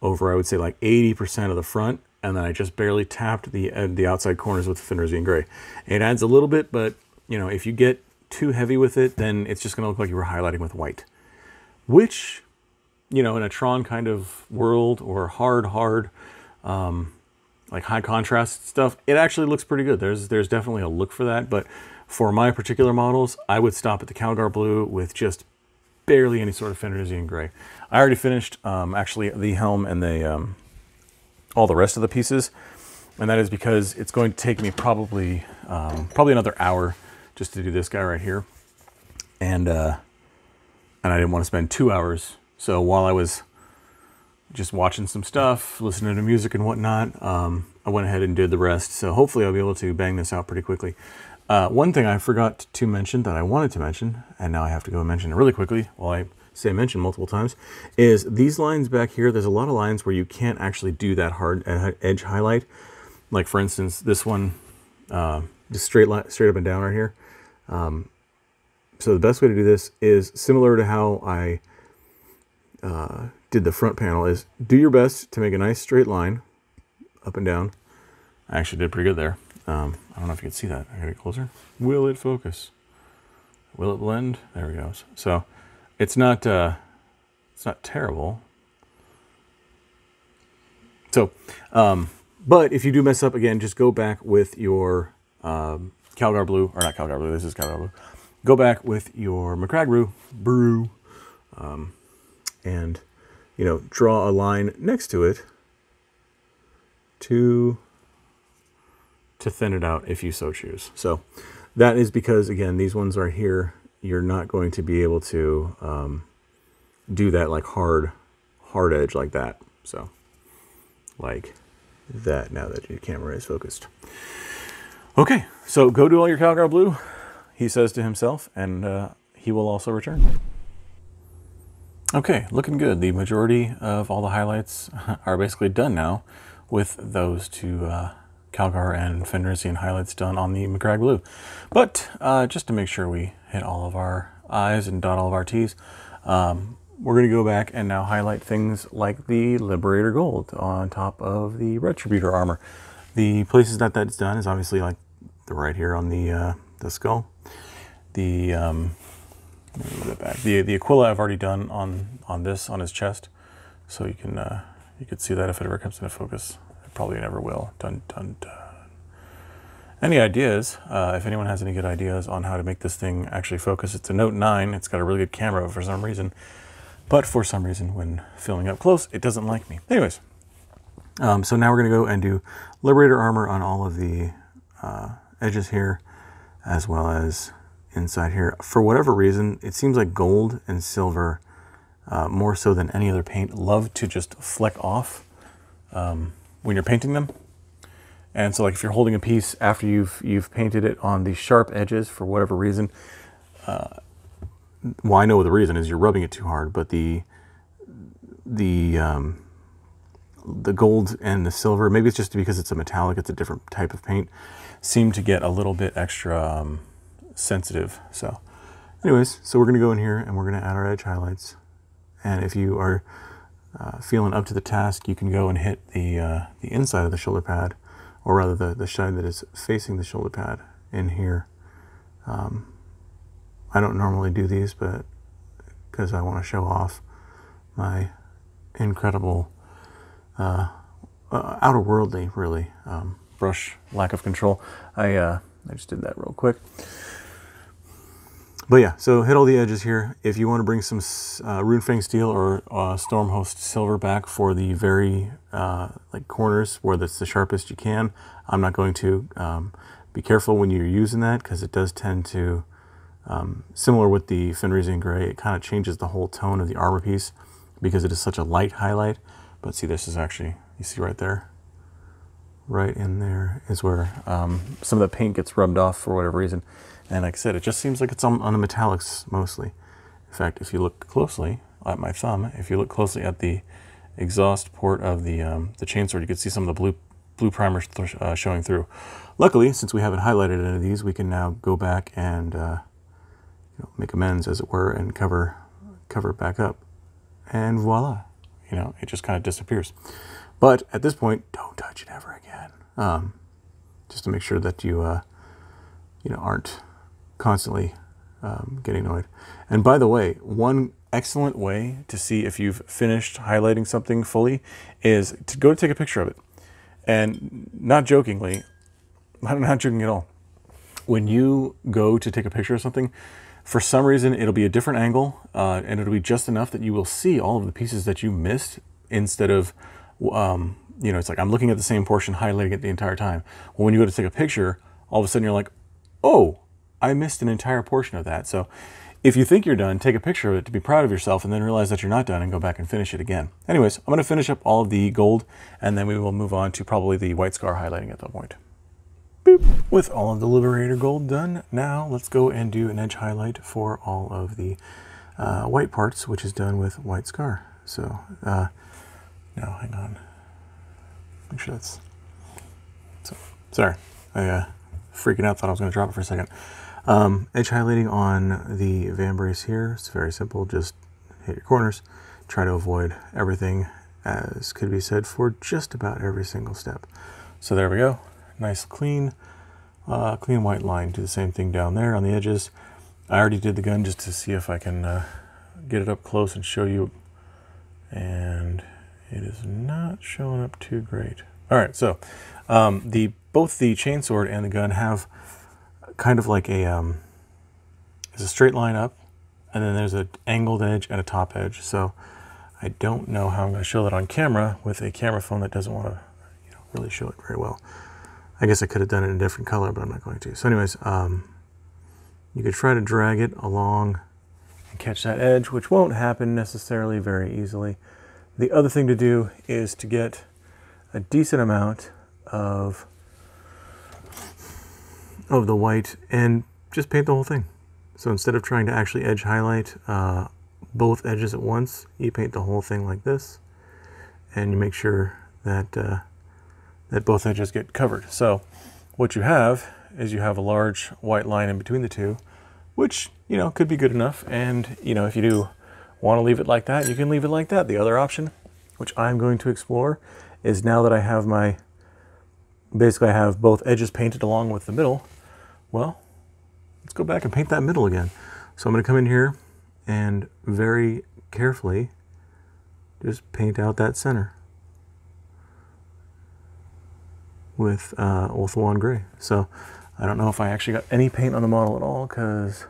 over, I would say, like eighty percent of the front, and then I just barely tapped the uh, the outside corners with the Fenrisian Grey. It adds a little bit, but, you know, if you get too heavy with it, then it's just gonna look like you were highlighting with white. Which, you know, in a Tron kind of world, or hard, hard, um, like high contrast stuff, it actually looks pretty good. There's, there's definitely a look for that, but for my particular models, I would stop at the Calgar Blue with just barely any sort of Fenrisian Grey. I already finished um, actually the helm and the um, all the rest of the pieces, and that is because it's going to take me probably um, probably another hour just to do this guy right here, and uh, and I didn't want to spend two hours. So while I was just watching some stuff, listening to music and whatnot, um, I went ahead and did the rest. So hopefully I'll be able to bang this out pretty quickly. Uh, one thing I forgot to mention that I wanted to mention, and now I have to go and mention it really quickly while I say mention multiple times, is these lines back here. There's a lot of lines where you can't actually do that hard edge highlight. Like, for instance, this one, uh, just straight line, straight up and down right here. Um, so the best way to do this is similar to how I uh, did the front panel, is do your best to make a nice straight line up and down. I actually did pretty good there. Um, I don't know if you can see that. I gotta get closer. Will it focus? Will it blend? There it goes. So it's not uh, it's not terrible. So, um, but if you do mess up again, just go back with your um, Calgar Blue, or not Calgar Blue. This is Calgar Blue. Go back with your Macragge brew, um, and you know draw a line next to it to to thin it out if you so choose. So that is because, again, these ones are here. You're not going to be able to um, do that like hard, hard edge like that. So like that, now that your camera is focused. Okay, so go do all your Calgar Blue, he says to himself, and uh, he will also return. Okay, looking good. The majority of all the highlights are basically done now, with those two uh, Calgar and Fenrisian highlights done on the Macragge Blue. But uh, just to make sure we hit all of our I's and dot all of our T's, um, we're going to go back and now highlight things like the Liberator Gold on top of the Retributor Armor. The places that that's done is obviously like the right here on the uh, the skull. The um, let me move that back. The the Aquila I've already done on on this on his chest, so you can uh, you could see that if it ever comes into focus. Probably never will. Dun, dun, dun. Any ideas? Uh, if anyone has any good ideas on how to make this thing actually focus, it's a Note nine. It's got a really good camera for some reason. But for some reason, when filming up close, it doesn't like me. Anyways, um, so now we're going to go and do Liberator Armor on all of the uh, edges here, as well as inside here. For whatever reason, it seems like gold and silver, uh, more so than any other paint, love to just fleck off. Um, when you're painting them. And so like if you're holding a piece after you've you've painted it on the sharp edges, for whatever reason, uh, well, I know the reason is you're rubbing it too hard, but the the um, the gold and the silver, maybe it's just because it's a metallic, it's a different type of paint, seem to get a little bit extra um, sensitive. So anyways, so we're gonna go in here and we're gonna add our edge highlights. And if you are Uh, feeling up to the task, you can go and hit the uh, the inside of the shoulder pad, or rather the, the side that is facing the shoulder pad in here. Um, I don't normally do these, but because I want to show off my incredible uh, uh, outer worldly, really, um, brush lack of control. I, uh, I just did that real quick. But yeah, so hit all the edges here. If you want to bring some uh, Runefang Steel or uh, Stormhost Silver back for the very uh, like corners where that's the sharpest you can, I'm not going to. Um, be careful when you're using that, because it does tend to, um, similar with the Fenrisian Grey, it kind of changes the whole tone of the armor piece because it is such a light highlight. But see, this is actually, you see right there, right in there is where um, some of the paint gets rubbed off for whatever reason. And like I said, it just seems like it's on, on the metallics mostly. In fact, if you look closely at my thumb, if you look closely at the exhaust port of the um, the chainsaw, you can see some of the blue blue primer th uh, showing through. Luckily, since we haven't highlighted any of these, we can now go back and uh, you know, make amends, as it were, and cover cover it back up. And voila, you know, it just kind of disappears. But at this point, don't touch it ever again. Um, just to make sure that you uh, you know aren't constantly um, getting annoyed. And by the way, one excellent way to see if you've finished highlighting something fully is to go take a picture of it. And not jokingly, I'm not joking at all, when you go to take a picture of something, for some reason it'll be a different angle, uh, and it'll be just enough that you will see all of the pieces that you missed, instead of, um, you know, it's like I'm looking at the same portion, highlighting it the entire time. Well, when you go to take a picture, all of a sudden you're like, oh, I missed an entire portion of that. So if you think you're done, take a picture of it to be proud of yourself, and then realize that you're not done and go back and finish it again. Anyways, I'm going to finish up all of the gold, and then we will move on to probably the White Scar highlighting at that point. Boop. With all of the Liberator Gold done, now let's go and do an edge highlight for all of the uh, white parts, which is done with White Scar. So uh, now hang on, make sure that's, so, sorry, I uh, freaking out, thought I was going to drop it for a second. Um, edge highlighting on the Van Brace here, it's very simple, just hit your corners, try to avoid everything as could be said for just about every single step. So there we go. Nice clean, uh, clean white line. Do the same thing down there on the edges. I already did the gun just to see if I can uh, get it up close and show you. And it is not showing up too great. All right, so um, the both the chainsword and the gun have kind of like a, um, it's a straight line up, and then there's an angled edge and a top edge. So I don't know how I'm going to show that on camera with a camera phone that doesn't want to you know, really show it very well. I guess I could have done it in a different color, but I'm not going to. So anyways, um, you could try to drag it along and catch that edge, which won't happen necessarily very easily. The other thing to do is to get a decent amount of, of the white and just paint the whole thing. So instead of trying to actually edge highlight uh, both edges at once, you paint the whole thing like this, and you make sure that, uh, that both edges get covered. So what you have is you have a large white line in between the two, which, you know, could be good enough. And, you know, if you do want to leave it like that, you can leave it like that. The other option, which I'm going to explore, is now that I have my, basically I have both edges painted along with the middle, well, let's go back and paint that middle again. So I'm going to come in here and very carefully just paint out that center with uh, Ulthuan Gray. So I don't know if I actually got any paint on the model at all because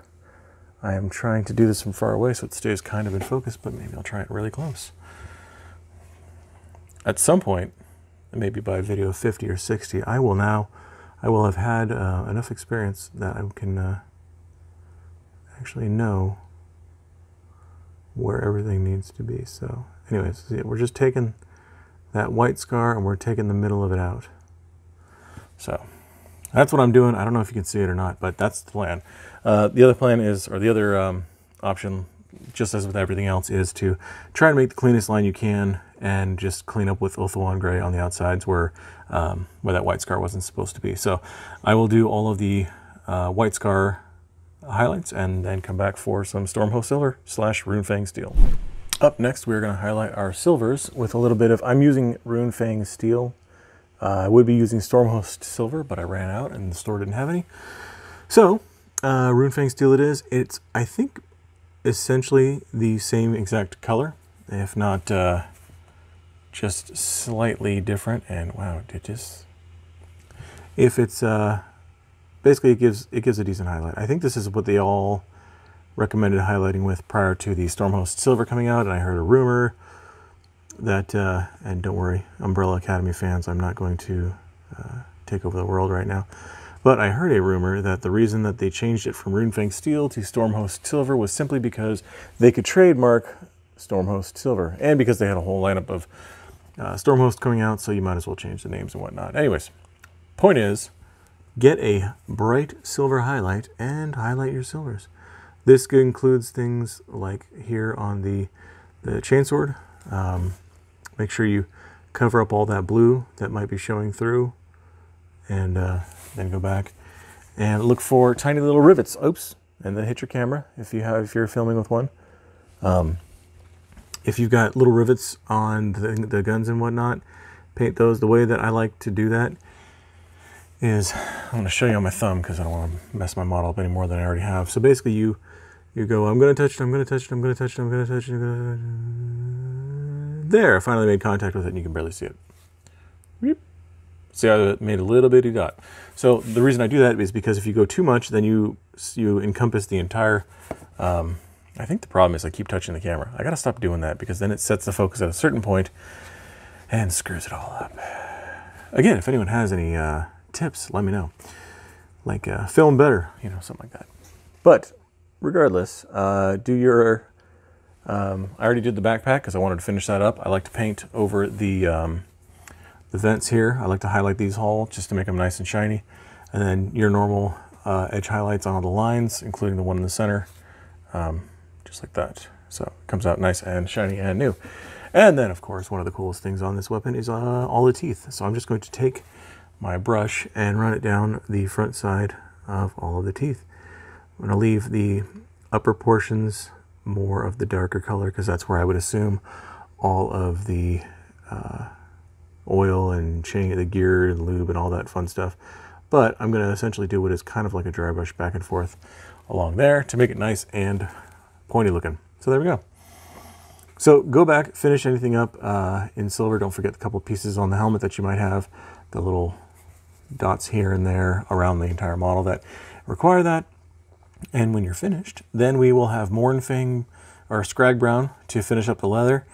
I am trying to do this from far away so it stays kind of in focus, but maybe I'll try it really close. At some point, maybe by video fifty or sixty, I will now, I will have had uh, enough experience that I can uh, actually know where everything needs to be. So anyways, we're just taking that white scar and we're taking the middle of it out. So that's what I'm doing. I don't know if you can see it or not, but that's the plan. Uh, the other plan is, or the other um, option, just as with everything else, is to try and make the cleanest line you can and just clean up with Ulthuan Gray on the outsides where um, where that white scar wasn't supposed to be. So I will do all of the uh, white scar highlights and then come back for some Stormhost Silver slash Runefang Steel. Up next, we're going to highlight our silvers with a little bit of, I'm using Runefang Steel. Uh, I would be using Stormhost Silver, but I ran out and the store didn't have any. So, uh, Runefang Steel it is. It's, I think, essentially the same exact color, if not uh, just slightly different. And wow, it just, if it's, uh, basically it gives, it gives a decent highlight. I think this is what they all recommended highlighting with prior to the Stormhost Silver coming out, and I heard a rumor that, uh, and don't worry, Umbrella Academy fans, I'm not going to uh, take over the world right now, but I heard a rumor that the reason that they changed it from Runefang Steel to Stormhost Silver was simply because they could trademark Stormhost Silver, and because they had a whole lineup of uh, Stormhost coming out, so you might as well change the names and whatnot. Anyways, point is, get a bright silver highlight and highlight your silvers. This includes things like here on the, the chainsword. Um, Make sure you cover up all that blue that might be showing through, and uh, then go back and look for tiny little rivets. Oops, and then hit your camera if you have if you're filming with one. Um, if you've got little rivets on the, the guns and whatnot, paint those. The way that I like to do that is I'm going to show you on my thumb because I don't want to mess my model up any more than I already have. So basically, you you go. I'm going to touch it. I'm going to touch it. I'm going to touch it. I'm going to touch it. I'm going to touch it. There, I finally made contact with it, and you can barely see it. Weep. See, I made a little bitty dot. So the reason I do that is because if you go too much, then you you encompass the entire. Um, I think the problem is I keep touching the camera. I gotta stop doing that because then it sets the focus at a certain point and screws it all up. Again, if anyone has any uh, tips, let me know. Like uh, film better, you know, something like that. But regardless, uh, do your. Um, I already did the backpack because I wanted to finish that up. I like to paint over the, um, the vents here. I like to highlight these all just to make them nice and shiny. And then your normal uh, edge highlights on all the lines, including the one in the center, um, just like that. So it comes out nice and shiny and new. And then, of course, one of the coolest things on this weapon is uh, all the teeth. So I'm just going to take my brush and run it down the front side of all of the teeth. I'm going to leave the upper portions more of the darker color because that's where I would assume all of the uh, oil and changing the gear and lube and all that fun stuff. But I'm going to essentially do what is kind of like a dry brush back and forth along there to make it nice and pointy looking. So there we go. So go back, finish anything up uh, in silver. Don't forget the couple pieces on the helmet that you might have, the little dots here and there around the entire model that require that. And when you're finished, then we will have Mourn Fang or Scrag Brown to finish up the leather.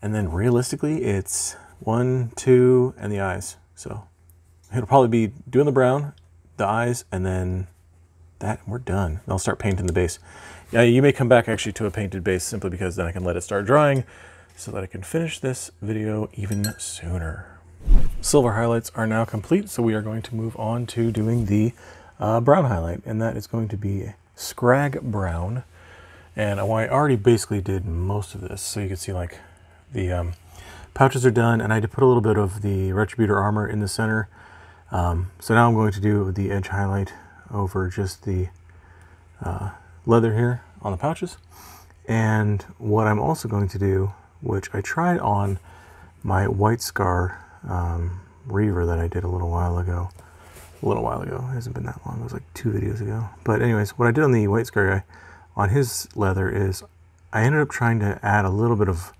And then realistically, it's one, two, and the eyes. So it'll probably be doing the brown, the eyes, and then that, we're done. I'll start painting the base. Now, you may come back actually to a painted base simply because then I can let it start drying so that I can finish this video even sooner. Silver highlights are now complete, so we are going to move on to doing the uh, brown highlight, and that is going to be Scrag Brown. And I already basically did most of this, so you can see like the um, pouches are done, and I did put a little bit of the Retributor Armor in the center. Um, so now I'm going to do the edge highlight over just the uh, leather here on the pouches. And what I'm also going to do, which I tried on my White Scar um, Reaver that I did a little while ago. A little while ago, it hasn't been that long, it was like two videos ago. But anyways, what I did on the White Scar guy, on his leather is, I ended up trying to add a little bit of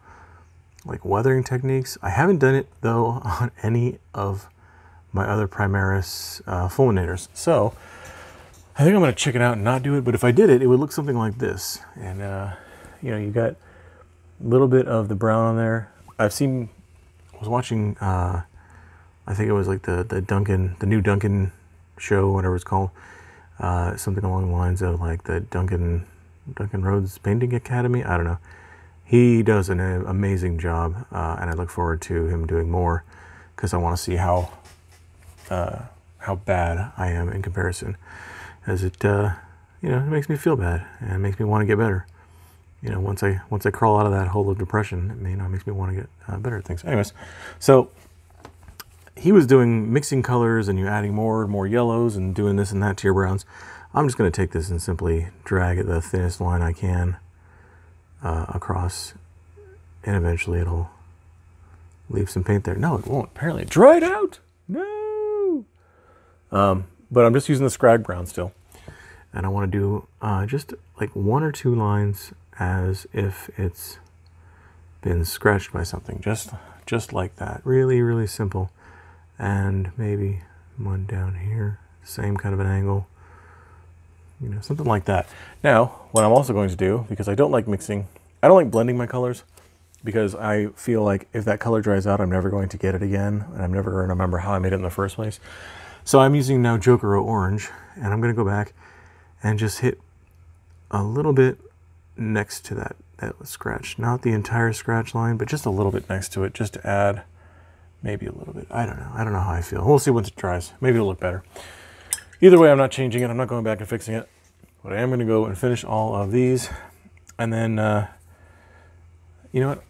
like weathering techniques. I haven't done it though on any of my other Primaris uh, Fulminators. So I think I'm gonna check it out and not do it, but if I did it, it would look something like this. And uh, you know, you got a little bit of the brown on there. I've seen, I was watching, uh, I think it was like the, the Duncan, the new Duncan show, whatever it's called. Uh, something along the lines of like the Duncan, Duncan Rhodes Painting Academy, I don't know. He does an amazing job, uh, and I look forward to him doing more because I wanna see how Uh, how bad I am in comparison, as it uh, you know, it makes me feel bad and it makes me want to get better. You know, once I once I crawl out of that hole of depression, it, you know, it makes me want to get uh, better at things. Anyways, so he was doing mixing colors and you adding more and more yellows and doing this and that to your browns. I'm just going to take this and simply drag it the thinnest line I can uh, across, and eventually it'll leave some paint there. No, it won't. Apparently it dried out. No. Um, but I'm just using the Scrag Brown still. And I want to do uh, just like one or two lines as if it's been scratched by something. Just just like that. Really, really simple. And maybe one down here. Same kind of an angle. You know, something like that. Now, what I'm also going to do, because I don't like mixing, I don't like blending my colors, because I feel like if that color dries out, I'm never going to get it again. And I'm never going to remember how I made it in the first place. So I'm using now Jokero Orange, and I'm going to go back and just hit a little bit next to that, that scratch. Not the entire scratch line, but just a little bit next to it, just to add maybe a little bit. I don't know. I don't know how I feel. We'll see once it dries. Maybe it'll look better. Either way, I'm not changing it. I'm not going back and fixing it. But I am going to go and finish all of these. And then, uh, you know what?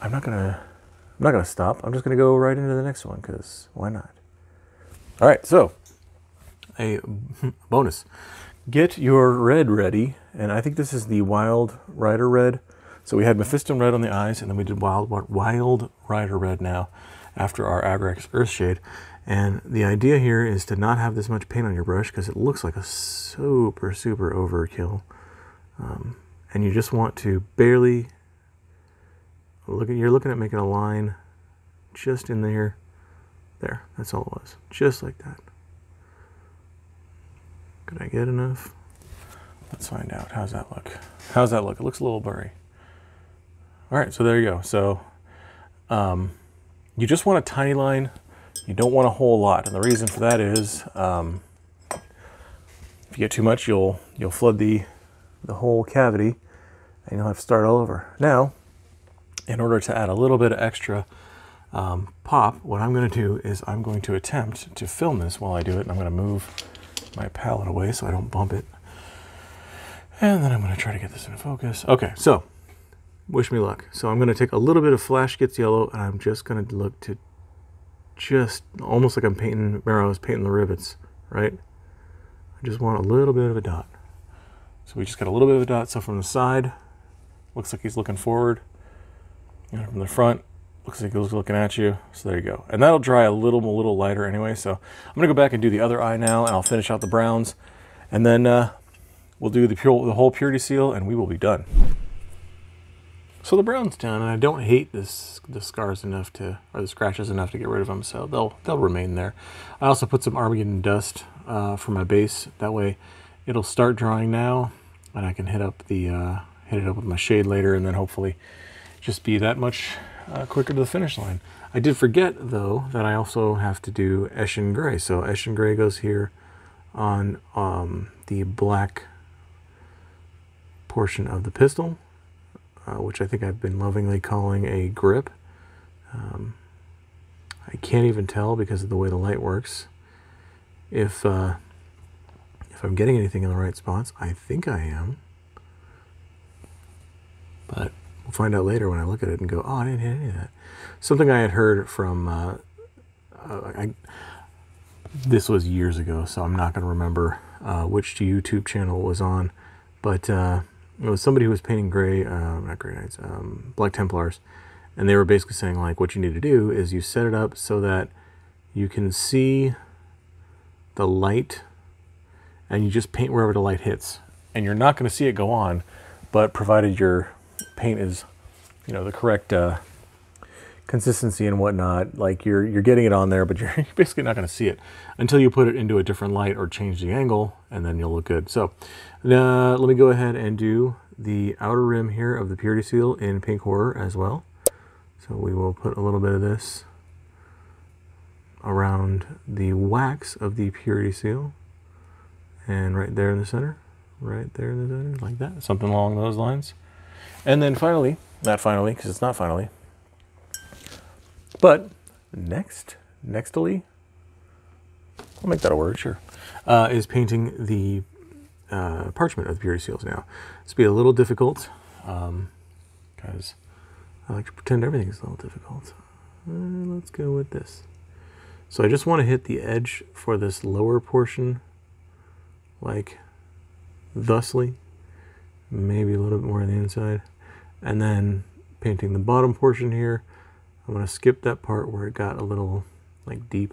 I'm not going to I'm not going to stop. I'm just going to go right into the next one, because why not? All right, so a bonus. Get your red ready, and I think this is the Wild Rider Red. So we had Mephiston Red on the eyes, and then we did Wild, Wild Rider Red now after our Agrax Earth Shade. And the idea here is to not have this much paint on your brush because it looks like a super, super overkill. Um, and you just want to barely, look at, you're looking at making a line just in there. There, that's all it was. Just like that. Could I get enough? Let's find out. How's that look? How's that look? It looks a little blurry. All right, so there you go. So um, you just want a tiny line. You don't want a whole lot. And the reason for that is um, if you get too much, you'll you'll flood the, the whole cavity and you'll have to start all over. Now, in order to add a little bit of extra Um, pop, what I'm going to do is I'm going to attempt to film this while I do it, and I'm going to move my palette away so I don't bump it, and then I'm going to try to get this into focus. Okay, so wish me luck. So I'm going to take a little bit of Flash Gets Yellow, and I'm just going to look to just almost like I'm painting where I was painting the rivets, right? I just want a little bit of a dot. So we just got a little bit of a dot. So from the side, looks like he's looking forward, and from the front, looks like it was looking at you. So there you go. And that'll dry a little, a little lighter anyway. So I'm going to go back and do the other eye now, and I'll finish out the browns. And then uh, we'll do the, pure, the whole Purity Seal, and we will be done. So the brown's done, and I don't hate this the scars enough to, or the scratches enough to get rid of them, so they'll they'll remain there. I also put some Armageddon Dust uh, for my base. That way, it'll start drying now, and I can hit up the uh, hit it up with my shade later, and then hopefully just be that much uh, quicker to the finish line. I did forget though that I also have to do Eshin Grey. So Eshin Grey goes here on um, the black portion of the pistol. Uh, which I think I've been lovingly calling a grip. Um, I can't even tell because of the way the light works if uh, if I'm getting anything in the right spots. I think I am, but we'll find out later when I look at it and go, "Oh, I didn't hit any of that." Something I had heard from uh, uh, I, this was years ago, so I'm not going to remember uh, which YouTube channel it was on, but. Uh, It was somebody who was painting gray, uh, not Grey Knights, um, Black Templars, and they were basically saying, like, what you need to do is you set it up so that you can see the light, and you just paint wherever the light hits. And you're not going to see it go on, but provided your paint is, you know, the correct uh, consistency and whatnot, like, you're, you're getting it on there, but you're basically not going to see it until you put it into a different light or change the angle, and then you'll look good. So... Now, let me go ahead and do the outer rim here of the Purity Seal in Pink Horror as well. So we will put a little bit of this around the wax of the Purity Seal. And right there in the center, right there in the center, like that, something along those lines. And then finally, not finally, because it's not finally, but next, nextly, I'll make that a word, sure, uh, is painting the Uh, parchment of the Purity Seals now. It's be a little difficult um, because I like to pretend everything's a little difficult. Uh, let's go with this. So I just want to hit the edge for this lower portion, like thusly, maybe a little bit more on the inside, and then painting the bottom portion here. I'm going to skip that part where it got a little like deep,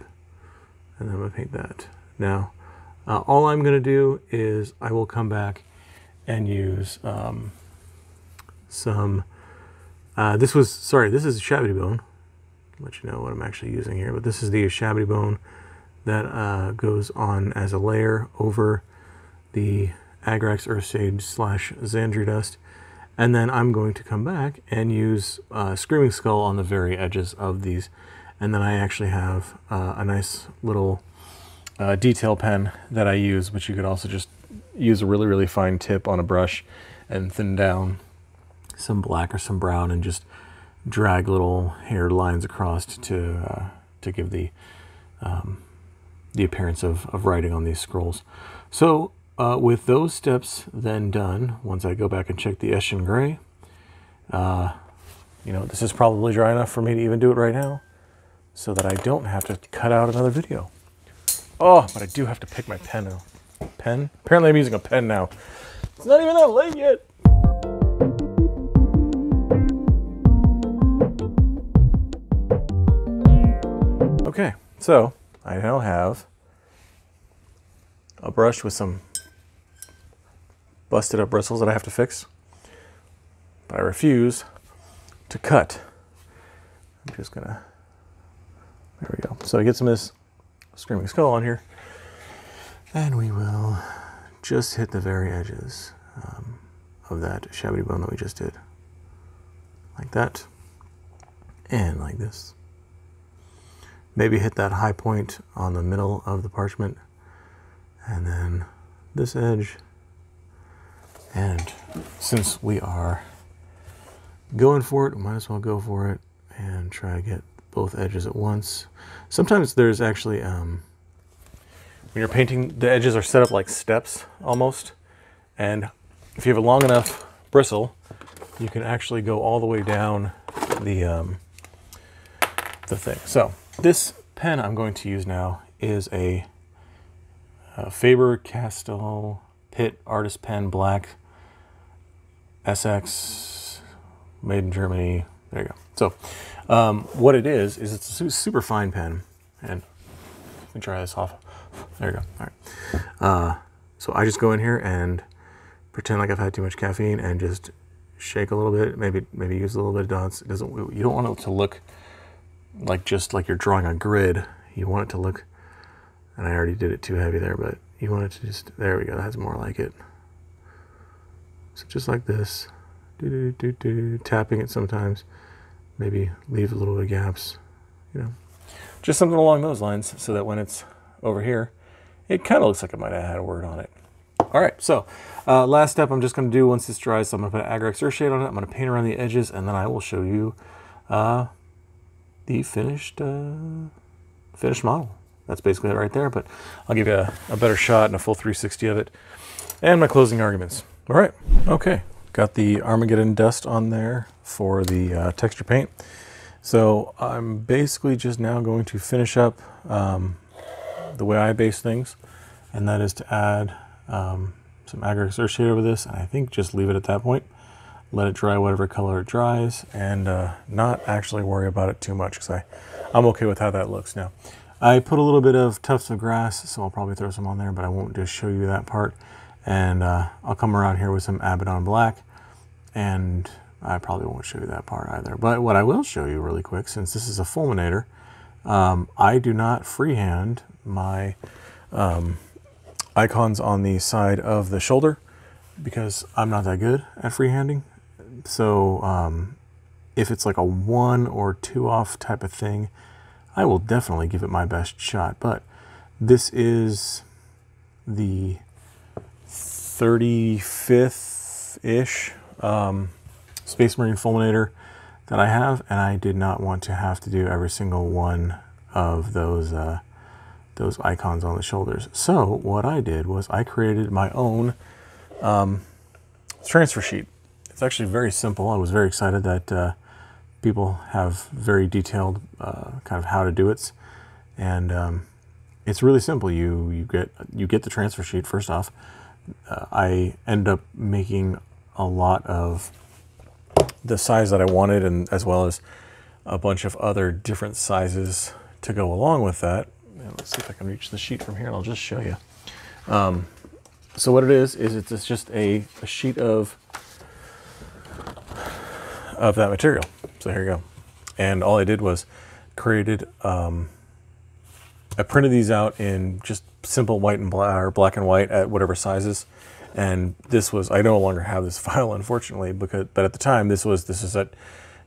and then I'm going to paint that now. Uh, all I'm going to do is I will come back and use um, some, uh, this was, sorry, this is Shabby Bone. I'll let you know what I'm actually using here, but this is the Shabby Bone that uh, goes on as a layer over the Agrax Earth Shade slash Zandri Dust. And then I'm going to come back and use uh, Screaming Skull on the very edges of these. And then I actually have uh, a nice little... Uh, detail pen that I use, which you could also just use a really, really fine tip on a brush and thin down some black or some brown and just drag little haired lines across to uh, to give the um, the appearance of, of writing on these scrolls. So uh, with those steps then done, once I go back and check the Eshin Grey, uh, you know, this is probably dry enough for me to even do it right now so that I don't have to cut out another video. Oh, but I do have to pick my pen now. Pen? Apparently I'm using a pen now. It's not even that late yet. Okay, so I now have a brush with some busted up bristles that I have to fix. But I refuse to cut. I'm just gonna, there we go. So I get some of this Screaming Skull on here, and we will just hit the very edges um, of that Shabby Bone that we just did, like that, and like this. Maybe hit that high point on the middle of the parchment, and then this edge. And since we are going for it, we might as well go for it and try to get both edges at once. Sometimes there's actually, um, when you're painting, the edges are set up like steps almost. And if you have a long enough bristle, you can actually go all the way down the, um, the thing. So this pen I'm going to use now is a, a Faber-Castell Pitt Artist Pen Black S X, made in Germany. There you go. So um, what it is, is it's a super fine pen. And let me try this off. There you go. All right. Uh, so I just go in here and pretend like I've had too much caffeine and just shake a little bit, maybe maybe use a little bit of dots. It doesn't, you don't want it to look like just like you're drawing a grid. You want it to look, and I already did it too heavy there, but you want it to just, there we go, that's more like it. So just like this, do, do, do, do, tapping it sometimes, maybe leave a little bit of gaps, you know. Just something along those lines so that when it's over here, it kind of looks like it might have had a word on it. All right, so uh, last step I'm just gonna do once this dries, so I'm gonna put an Agrax Earth Shade on it, I'm gonna paint around the edges, and then I will show you uh, the finished, uh, finished model. That's basically it right there, but I'll give you a, a better shot and a full three sixty of it. And my closing arguments. All right, okay. Got the Armageddon Dust on there for the uh, texture paint. So I'm basically just now going to finish up um, the way I base things, and that is to add um, some Agrax Earth Shade over this, and I think just leave it at that point. Let it dry whatever color it dries, and uh, not actually worry about it too much, because I'm okay with how that looks now. I put a little bit of tufts of grass, so I'll probably throw some on there, but I won't just show you that part. And uh, I'll come around here with some Abaddon Black, and I probably won't show you that part either. But what I will show you really quick, since this is a Fulminator, um, I do not freehand my um, icons on the side of the shoulder, because I'm not that good at freehanding. So um, if it's like a one or two off type of thing, I will definitely give it my best shot, but this is the thirty-fifth-ish um, Space Marine Fulminator that I have, and I did not want to have to do every single one of those, uh, those icons on the shoulders. So what I did was I created my own um, transfer sheet. It's actually very simple. I was very excited that uh, people have very detailed uh, kind of how to do it, and um, it's really simple. You you get you get the transfer sheet first off. Uh, I end up making a lot of the size that I wanted, and as well as a bunch of other different sizes to go along with that. And let's see if I can reach the sheet from here, and I'll just show you. Um, so what it is is it's, it's just a, a sheet of of that material. So here you go. And all I did was created, um, I printed these out in just simple white and black, or black and white at whatever sizes. And this was, I no longer have this file, unfortunately, because, but at the time this was, this is at,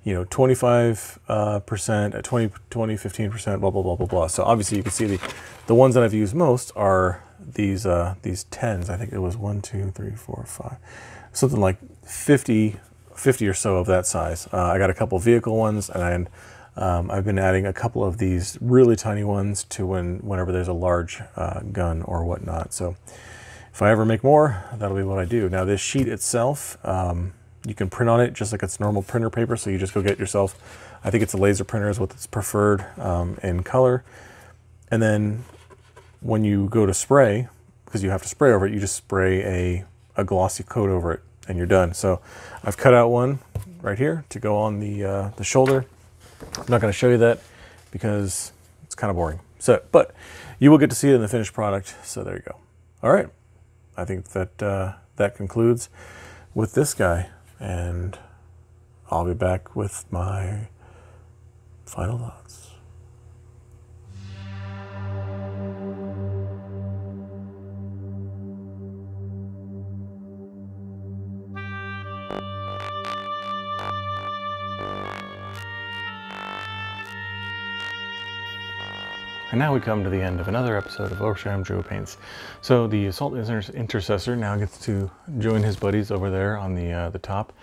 you know, twenty-five percent, uh, at twenty, twenty, fifteen percent, blah, blah, blah, blah, blah. So obviously you can see the, the ones that I've used most are these, uh, these tens. I think it was one, two, three, four, five, something like fifty, fifty or so of that size. Uh, I got a couple vehicle ones, and um, I've been adding a couple of these really tiny ones to when whenever there's a large uh, gun or whatnot. So if I ever make more, that'll be what I do. Now this sheet itself, um, you can print on it just like it's normal printer paper. So you just go get yourself, I think it's a laser printer is what's preferred um, in color. And then when you go to spray, because you have to spray over it, you just spray a, a glossy coat over it, and you're done. So I've cut out one right here to go on the uh, the shoulder. I'm not going to show you that because it's kind of boring. So, but you will get to see it in the finished product. So there you go. All right, I think that uh, that concludes with this guy, and I'll be back with my final thoughts. And now we come to the end of another episode of Roshamjoe Paints. So the Assault Intercessor now gets to join his buddies over there on the uh, the top,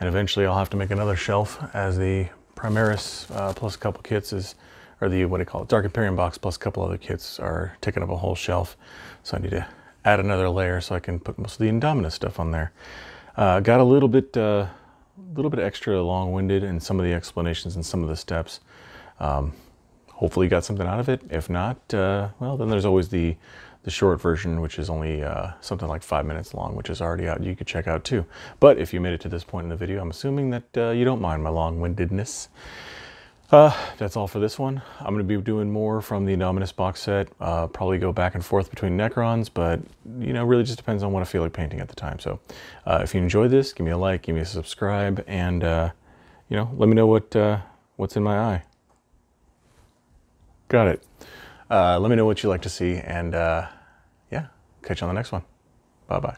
and eventually I'll have to make another shelf, as the Primaris uh, plus a couple kits is, or the, what do you call it, Dark Imperium box plus a couple other kits are taking up a whole shelf. So I need to add another layer so I can put most of the Indomitus stuff on there. Uh, got a little bit, uh, little bit extra long-winded in some of the explanations and some of the steps. Um, Hopefully you got something out of it. If not, uh, well, then there's always the the short version, which is only uh, something like five minutes long, which is already out. You could check out too. But if you made it to this point in the video, I'm assuming that uh, you don't mind my long-windedness. Uh, that's all for this one. I'm going to be doing more from the Indomitus box set. Uh, probably go back and forth between Necrons, but, you know, really just depends on what I feel like painting at the time. So uh, if you enjoyed this, give me a like, give me a subscribe, and, uh, you know, let me know what uh, what's in my eye. Got it. Uh, let me know what you'd like to see, and, uh, yeah, catch you on the next one. Bye-bye.